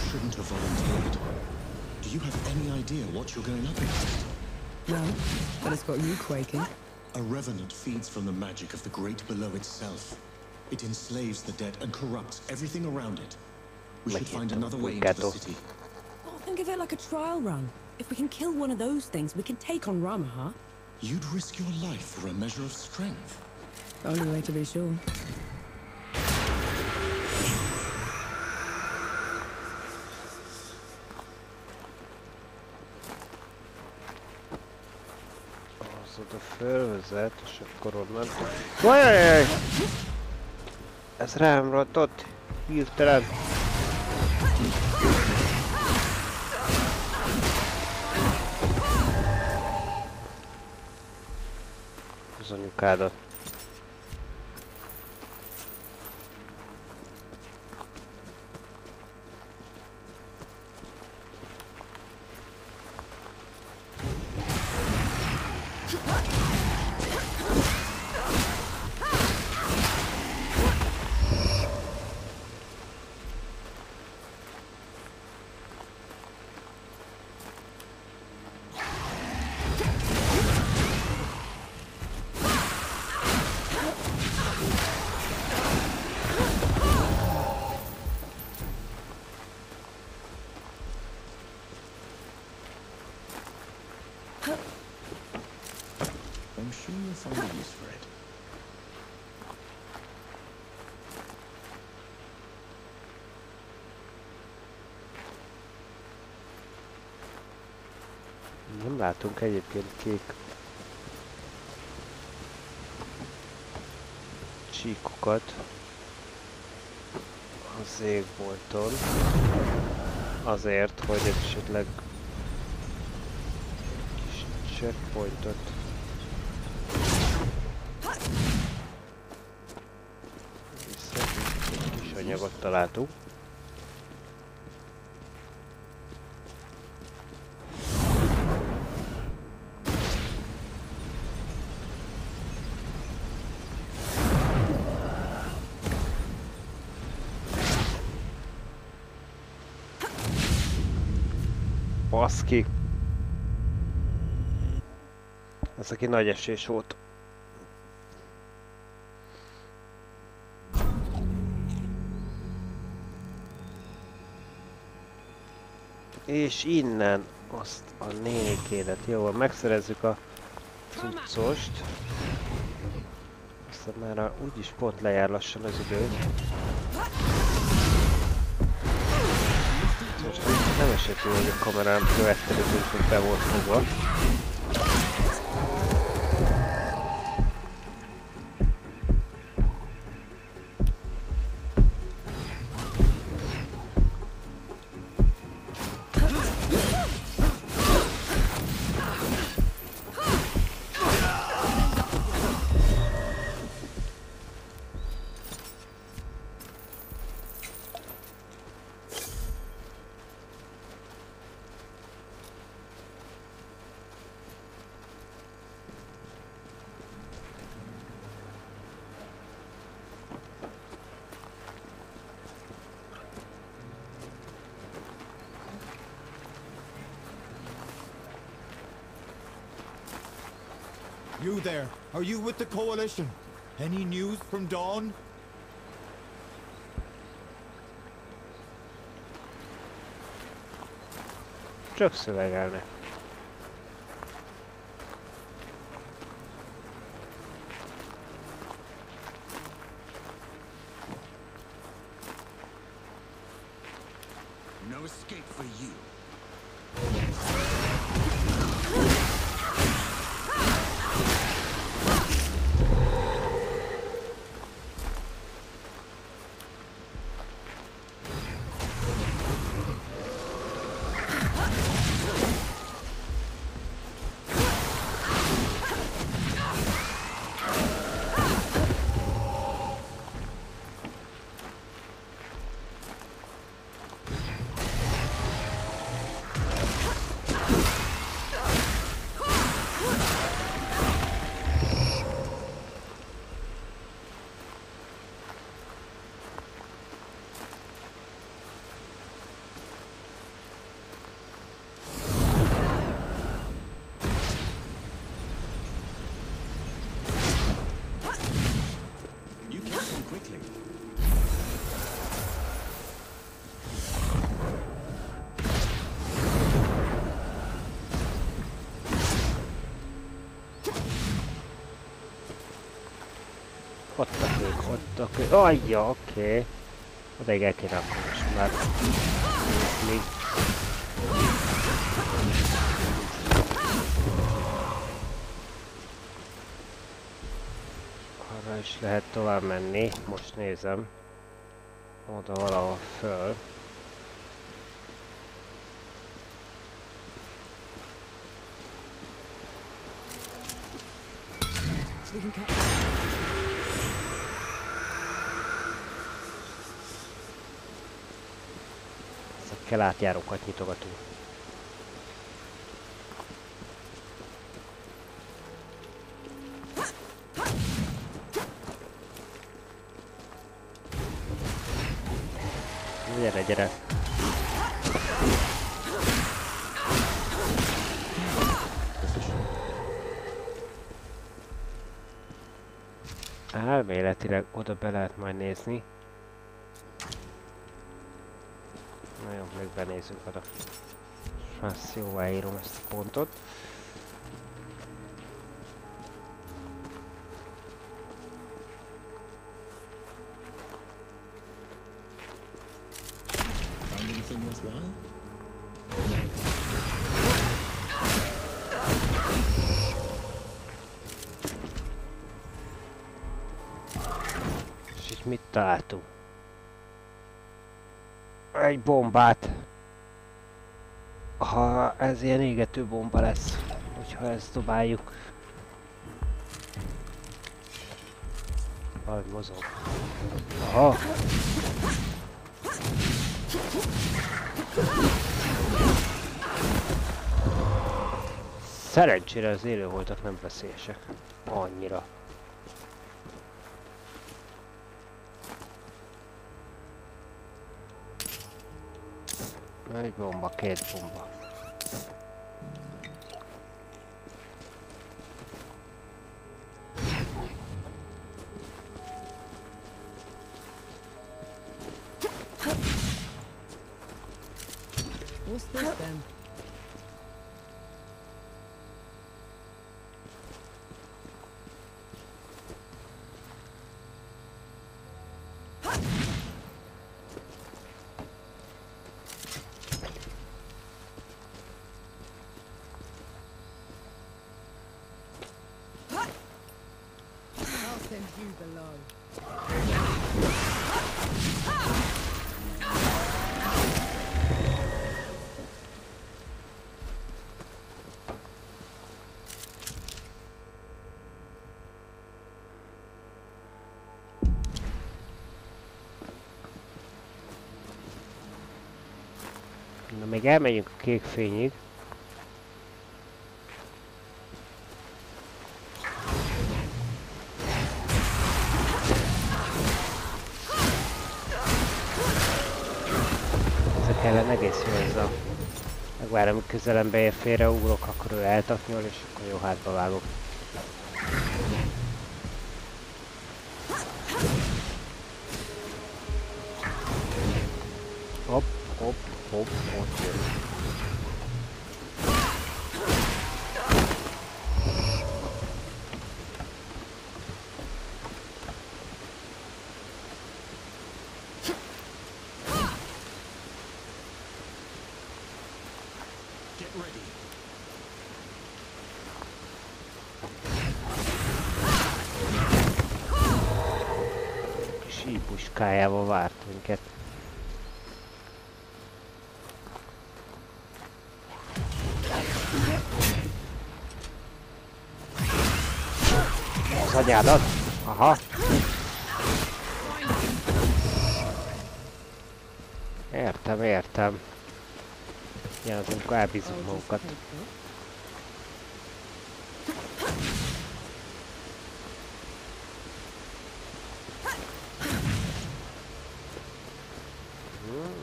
shouldn't have volunteered. Do you have any idea what you're going up against? No, but it's got you quaking. A revenant feeds from the magic of the great below itself. It enslaves the dead and corrupts everything around it. We should find another way into the city. Well, think of it like a trial run. If we can kill one of those things, we can take on Ramaha. You'd risk your life for a measure of strength. Only way to be sure. Az oda felvezet, és akkor onnan... Ajajajaj! Ez rám ratott, hirtelen. Az anyukádat. some use for it. Nem látunk egyébként kék csíkokat az égbolton, azért, hogy esetleg kis checkpointot visszaadjuk. Egy kis anyagot találtunk. Baszki! Ez aki nagy esés volt. És innen azt a nénikédet. Jól, megszerezzük a cuccost. Aztán már úgyis pont lejár lassan az idő. Nem esett jól, hogy a kamerám következik, hogy be volt fogva. You there, are you with the coalition? Any news from Dawn? Csak szövegelnek. No escape for you. Ott a kék, ott a kék, ajja, oké. Odaig el kéne akkor most már nézni. Arra is lehet tovább menni, most nézem. Oda valahol föl. Kell átjárókat nyitogatunk. Gyere, gyere! Elméletileg oda be lehet majd nézni. Még benézzünk oda. Azt jóvá írom ezt a pontot. There's one. És itt mit találtunk? Egy bombát. Ha ez ilyen égető bomba lesz, hogyha ezt dobáljuk. Valahogy mozog. Aha! Szerencsére az élőholtak nem veszélyesek. Annyira. Egy bomba, két bomba. Na, még elmegyünk a kék fényig. Ezek ellen egész jó ez a... Megvár, amíg közelembe ér, félreugrok, akkor ő eltaknyol, és akkor jó hátba vágok. Hopp, hopp. Hopp, ott jön. Get ready. Sípuskájával várt minket. Anyádat? Aha. Értem, értem. Ilyen az, amikor elbízunk magunkat.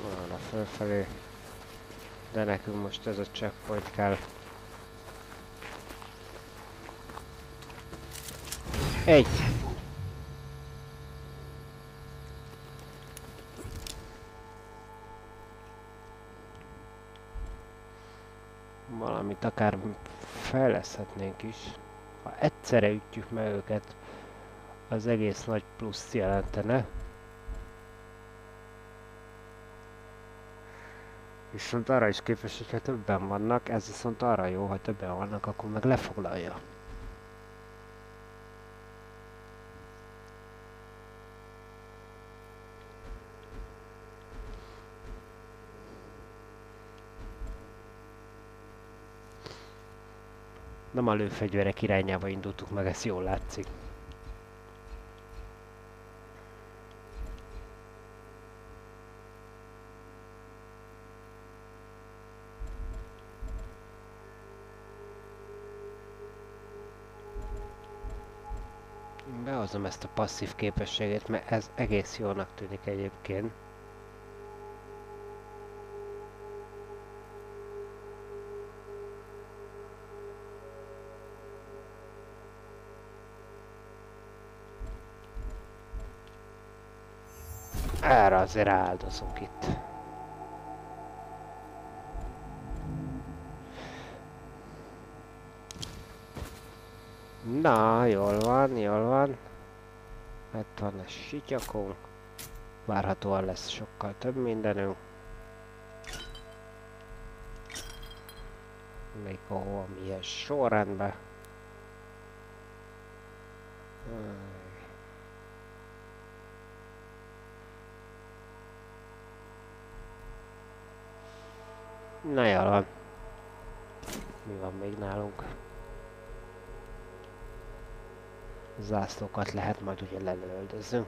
Van a fölfelé. De nekünk most ez a checkpoint kell. Egy. Valamit akár fejleszthetnénk is. Ha egyszerre ütjük meg őket, az egész nagy pluszt jelentene. Viszont arra is képes, hogyha többen vannak, ez viszont arra jó, ha többen vannak, akkor meg lefoglalja. Nem a lőfegyverek irányába indultuk meg, ez jól látszik. Én behozom ezt a passzív képességét, mert ez egész jónak tűnik egyébként. Erre azért áldozunk itt. Na, jól van, jól van. Itt van a sityakunk. Várhatóan lesz sokkal több mindenünk. melyik ahol milyen sorrendben. Na jól, mi van még nálunk? Zászlókat lehet majd ugye lelöldözzünk.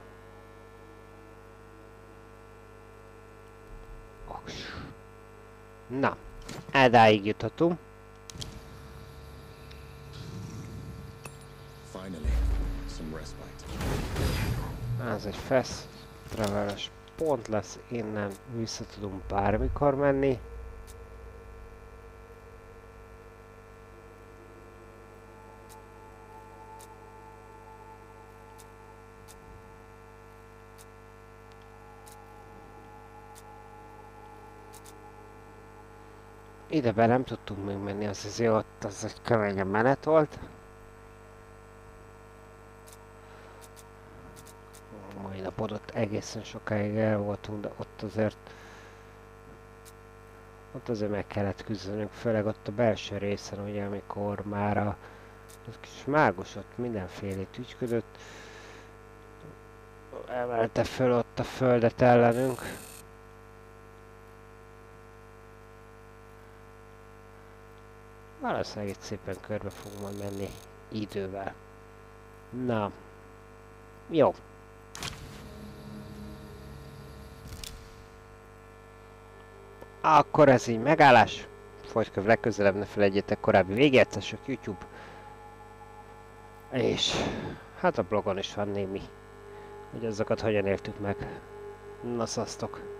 Na, edáig juthatunk. Ez egy fast travel-es pont lesz, innen vissza tudunk bármikor menni. Ide be nem tudtunk még menni, az azért ott az egy keményen menet volt. Mai napod ott egészen sokáig el voltunk, de ott azért ott azért meg kellett küzdenünk, főleg ott a belső részen, ugye, amikor már a, a kis mágus ott mindenfélét ügyködött, emelte föl ott a földet ellenünk. Valószínűleg itt szépen körbe fogunk majd menni idővel. Na, jó. Akkor ez így megállás. Folytköv legközelebb, ne felejtjétek korábbi végjátszások, YouTube. És hát a blogon is van némi, hogy azokat hogyan éltük meg. Na szasztok.